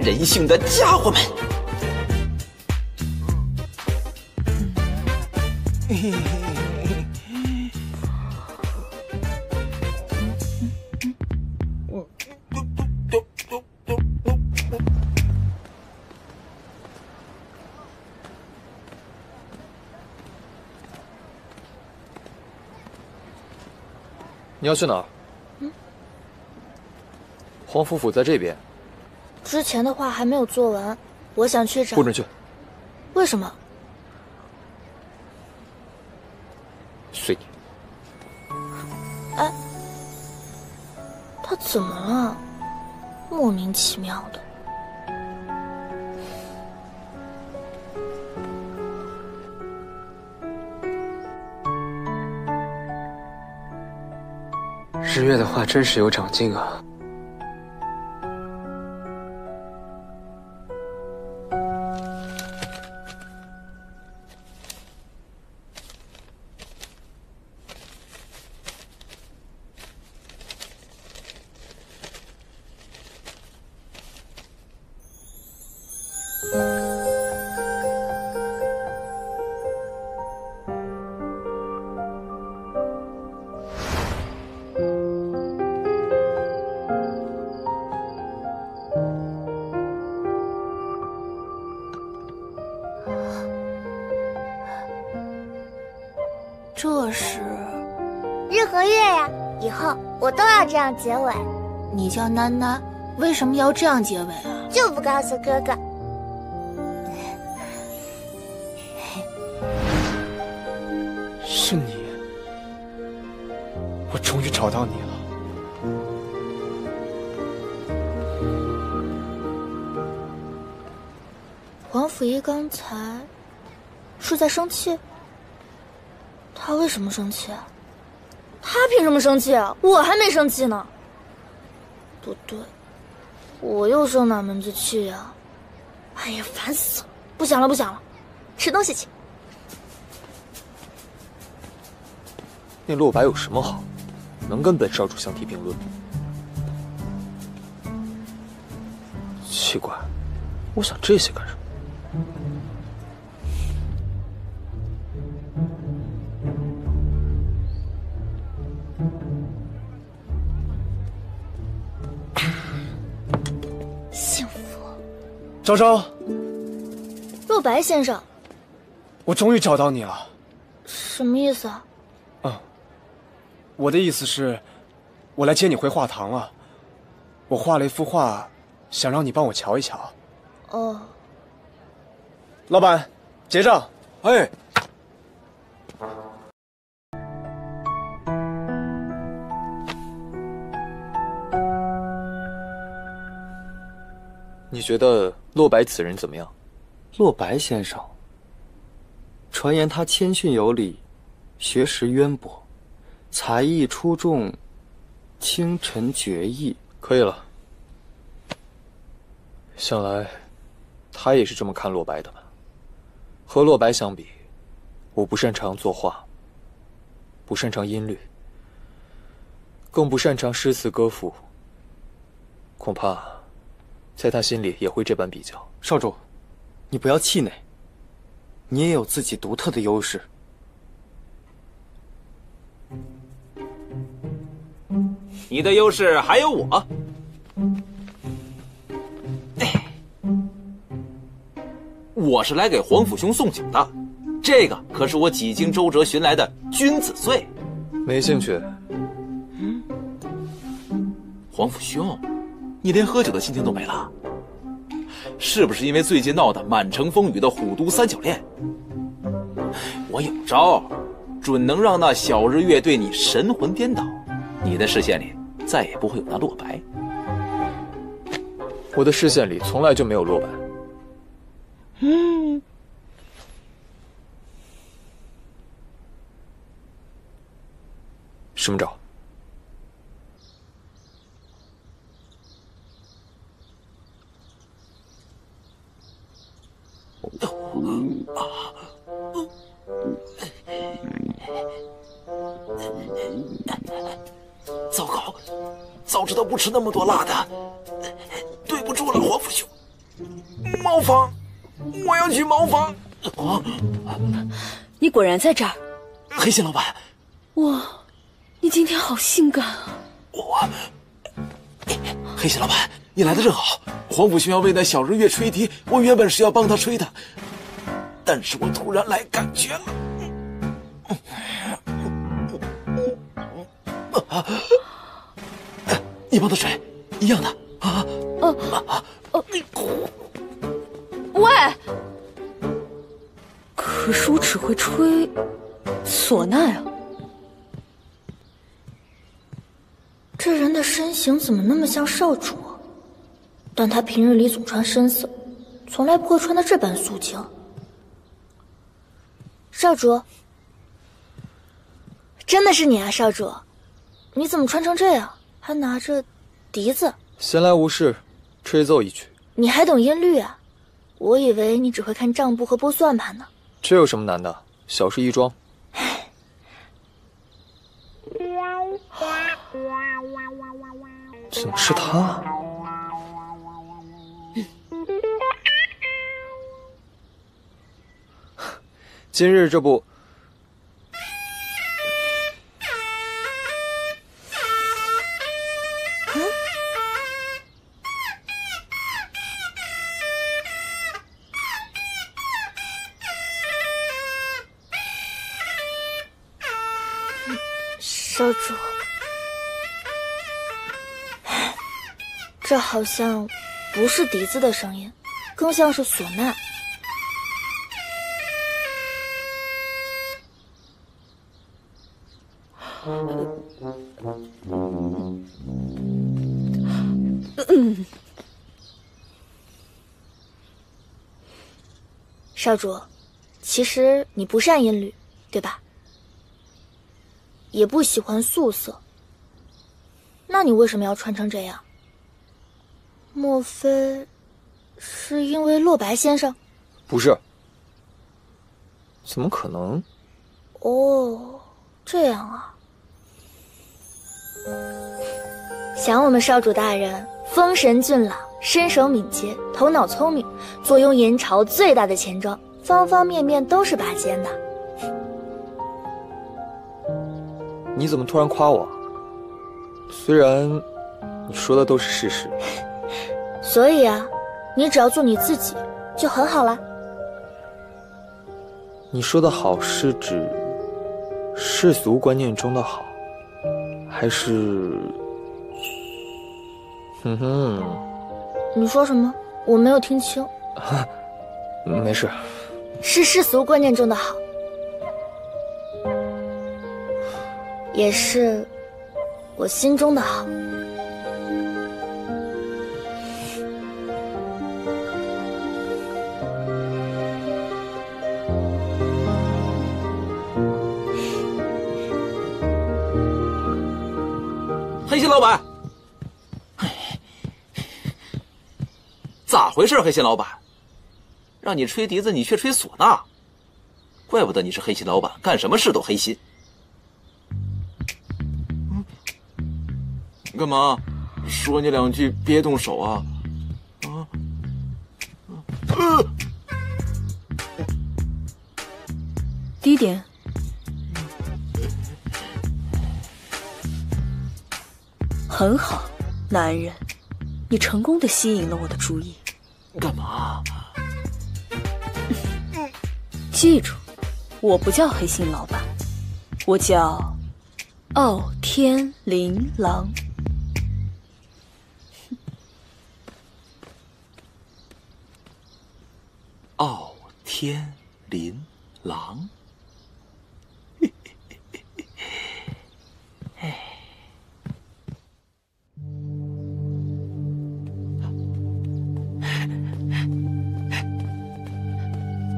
人性的家伙们！你要去哪儿？皇甫府在这边。 之前的话还没有做完，我想去找。不准去。为什么？随你。哎，他怎么了？莫名其妙的。十月的话真是有长进啊。 这是日和月呀！以后我都要这样结尾。你叫囡囡，为什么要这样结尾啊？就不告诉哥哥。 是你，我终于找到你了。黄甫一刚才是在生气，他为什么生气啊？他凭什么生气啊？我还没生气呢。不对，我又生哪门子气呀？哎呀，烦死了！不想了，不想了，吃东西去。 那洛白有什么好，能跟本少主相提并论？奇怪，我想这些干什么？幸福。昭昭，洛白先生，我终于找到你了。什么意思啊？ 我的意思是，我来接你回画堂了。我画了一幅画，想让你帮我瞧一瞧。哦。老板，结账。哎。你觉得洛白此人怎么样？洛白先生，传言他谦逊有礼，学识渊博。 才艺出众，清晨绝艺。可以了，想来他也是这么看洛白的吧？和洛白相比，我不擅长作画，不擅长音律，更不擅长诗词歌赋。恐怕在他心里也会这般比较。少主，你不要气馁，你也有自己独特的优势。 你的优势还有我。哎，我是来给皇甫兄送酒的，这个可是我几经周折寻来的君子碎。没兴趣。嗯，皇甫兄，你连喝酒的心情都没了，是不是因为最近闹得满城风雨的虎都三角恋？我有招，准能让那小日月对你神魂颠倒。 你的视线里再也不会有那洛白。我的视线里从来就没有洛白。嗯。什么招？糟糕！早知道不吃那么多辣的，对不住了，皇甫兄。茅房，我要去茅房。啊！你果然在这儿。黑心老板，哇，你今天好性感啊！我，黑心老板，你来的正好。皇甫兄要为那小日月吹笛，我原本是要帮他吹的，但是我突然来感觉了。啊！你帮他吹，一样的啊！喂，可是我只会吹唢呐呀。这人的身形怎么那么像少主啊？但他平日里总穿深色，从来不会穿得这般素净。少主，真的是你啊，少主，你怎么穿成这样，还拿着笛子？闲来无事，吹奏一曲。你还懂音律啊？我以为你只会看账簿和拨算盘呢。这有什么难的？小事一桩。 怎么是他？今日这部少主。 这好像不是笛子的声音，更像是唢呐。少主，其实你不善音律，对吧？也不喜欢素色，那你为什么要穿成这样？ 莫非是因为洛白先生？不是，怎么可能？哦，这样啊！想我们少主大人风神俊朗，身手敏捷，头脑聪明，坐拥银朝最大的钱庄，方方面面都是拔尖的。你怎么突然夸我？虽然你说的都是事实。 所以啊，你只要做你自己，就很好了。你说的好是指世俗观念中的好，还是……哼哼。你说什么？我没有听清。没事。是世俗观念中的好，也是我心中的好。 黑心老板，咋回事？黑心老板，让你吹笛子，你却吹唢呐，怪不得你是黑心老板，干什么事都黑心。你干嘛？说你两句，别动手啊！低点。 很好，男人，你成功的吸引了我的注意。干嘛？记住，我不叫黑心老板，我叫傲天琳琅。傲天琳琅。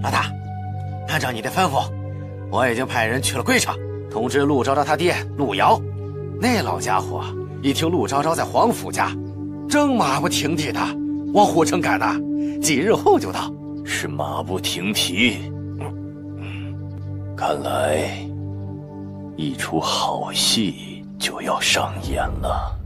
老大，按照你的吩咐，我已经派人去了龟城，通知陆昭昭他爹陆瑶。那老家伙一听陆昭昭在皇甫家，正马不停蹄的往虎城赶呢，几日后就到。是马不停蹄，看来一出好戏就要上演了。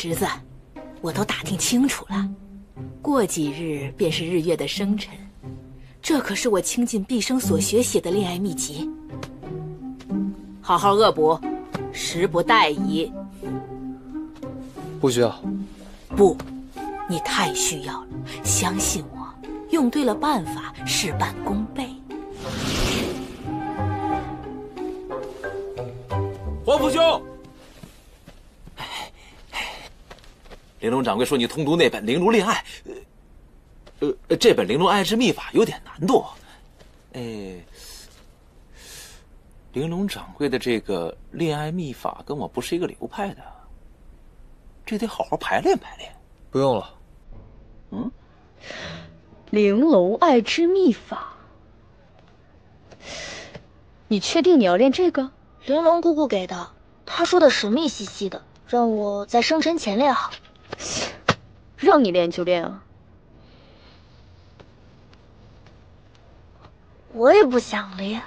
侄子，我都打听清楚了，过几日便是日月的生辰，这可是我倾尽毕生所学写的恋爱秘籍，好好恶补，时不待矣。不需要。不，你太需要了，相信我，用对了办法，事半功倍。黄福兄，玲珑掌柜说你通读那本《玲珑恋爱》，这本《玲珑爱之秘法》有点难度。哎，玲珑掌柜的这个恋爱秘法跟我不是一个流派的，这得好好排练排练。不用了。嗯，《玲珑爱之秘法》，你确定你要练这个？玲珑姑姑给的，她说的神秘兮兮的，让我在生辰前练好。让你练就练啊。 我也不想练，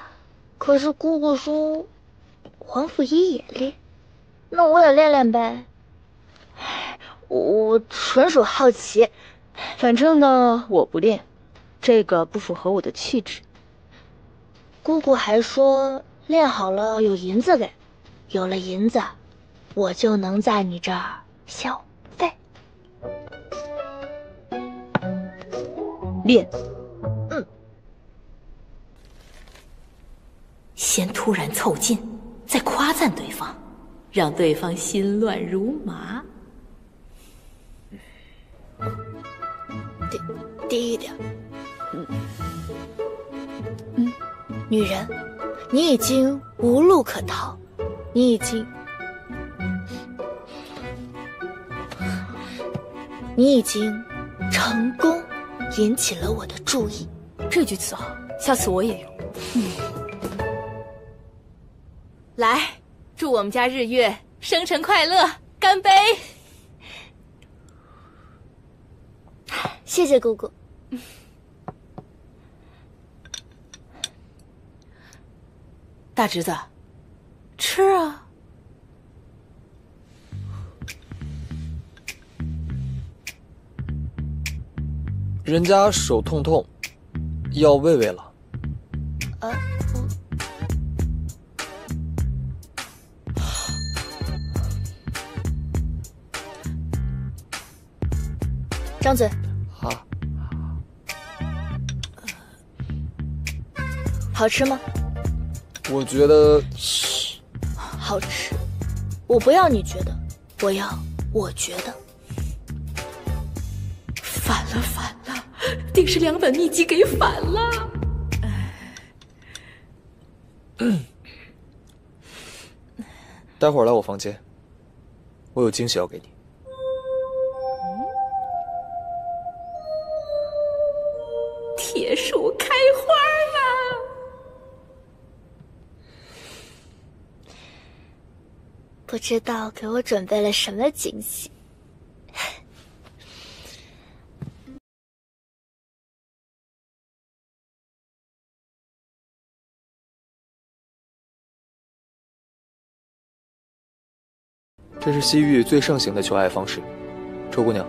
可是姑姑说黄甫一也练，那我也练练呗。我纯属好奇，反正呢我不练，这个不符合我的气质。姑姑还说练好了有银子给，有了银子，我就能在你这儿消费。练。 先突然凑近，再夸赞对方，让对方心乱如麻。低一点。女人，你已经无路可逃，你已经成功引起了我的注意。这句词好，下次我也用。来，祝我们家日月生辰快乐！干杯！谢谢姑姑。大侄子，吃啊！人家手痛痛，要喂喂了。啊。 张嘴，好，好吃吗？我觉得好吃。我不要你觉得，我要我觉得。反了，定是两本秘籍给反了。待会儿来我房间，我有惊喜要给你。 别墅开花了，不知道给我准备了什么惊喜。这是西域最盛行的求爱方式，周姑娘。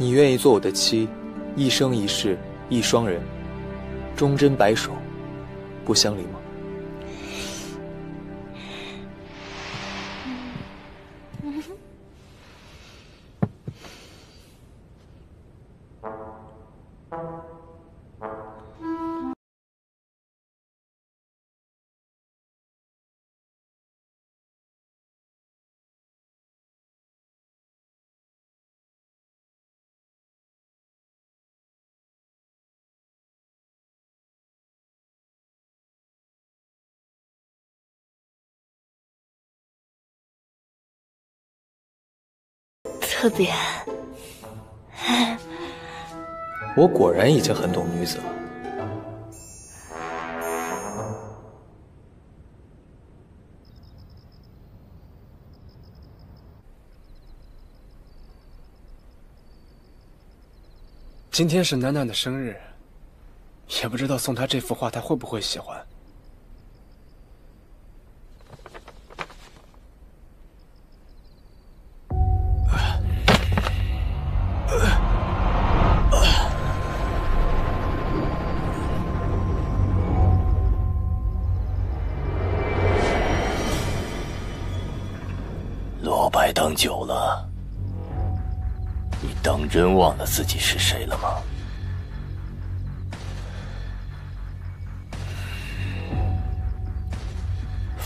你愿意做我的妻，一生一世一双人，忠贞白首，不相离吗？特别，我果然已经很懂女子了。今天是楠楠的生日，也不知道送她这幅画她会不会喜欢。当真忘了自己是谁了吗？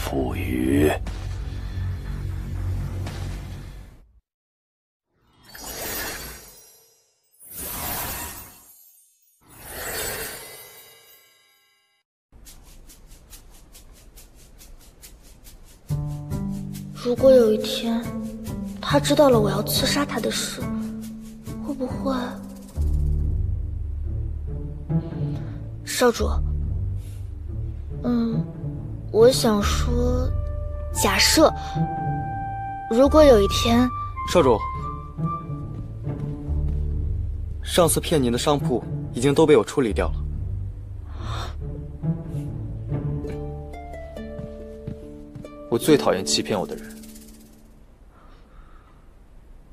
捕鱼。如果有一天，他知道了我要刺杀他的事，会不会？少主，我想说，假设如果有一天，少主，上次骗您的商铺已经都被我处理掉了。我最讨厌欺骗我的人。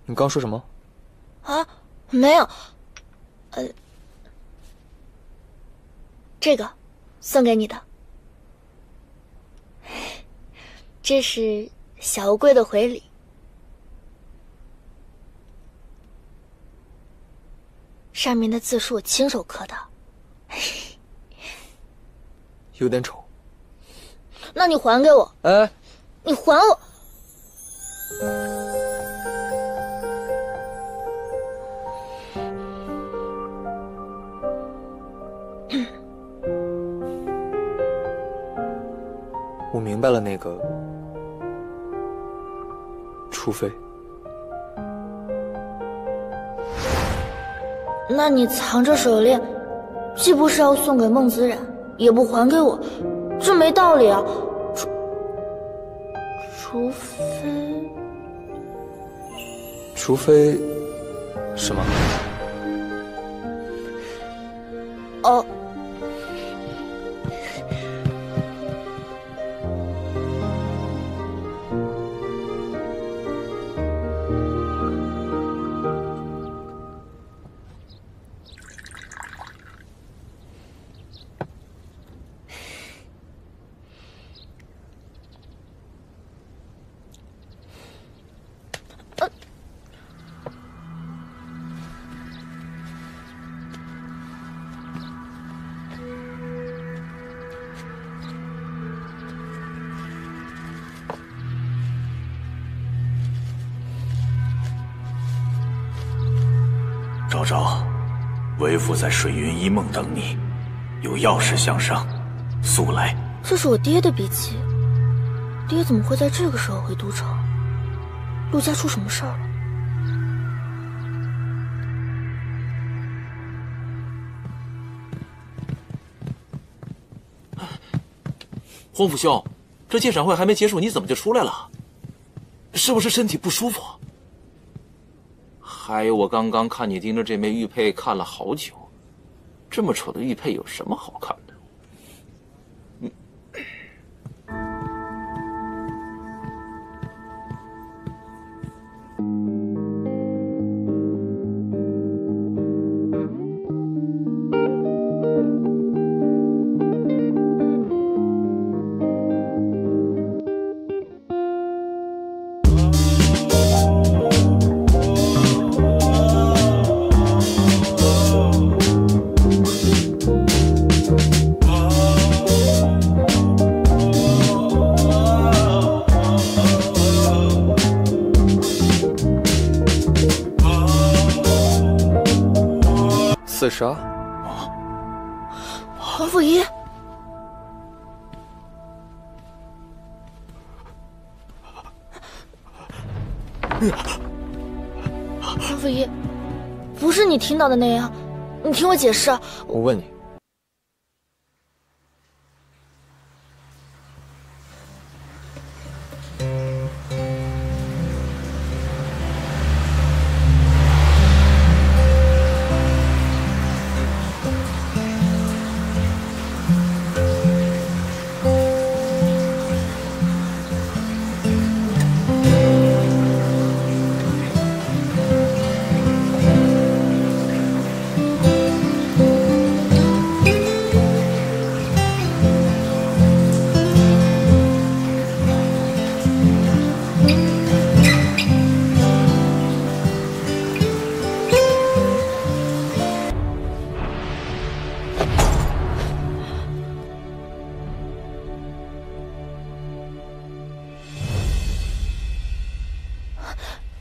你刚说什么？啊，没有。这个送给你的。 这是小乌龟的回礼。上面的字是我亲手刻的，有点丑。那你还给我！哎，你还我！我明白了，那个。 除非，那你藏着手链，既不是要送给孟子冉，也不还给我，这没道理啊！除非什么？哦。 昭昭，为父在水云一梦等你，有要事相商，速来。这是我爹的笔记，爹怎么会在这个时候回都城？陆家出什么事儿了？黄甫兄，这鉴赏会还没结束，你怎么就出来了？是不是身体不舒服？ 还有，我刚刚看你盯着这枚玉佩看了好久，这么丑的玉佩有什么好看的？刺杀？啊！黄甫一，黄甫一，不是你听到的那样，你听我解释。我问你，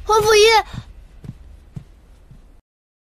黄甫一，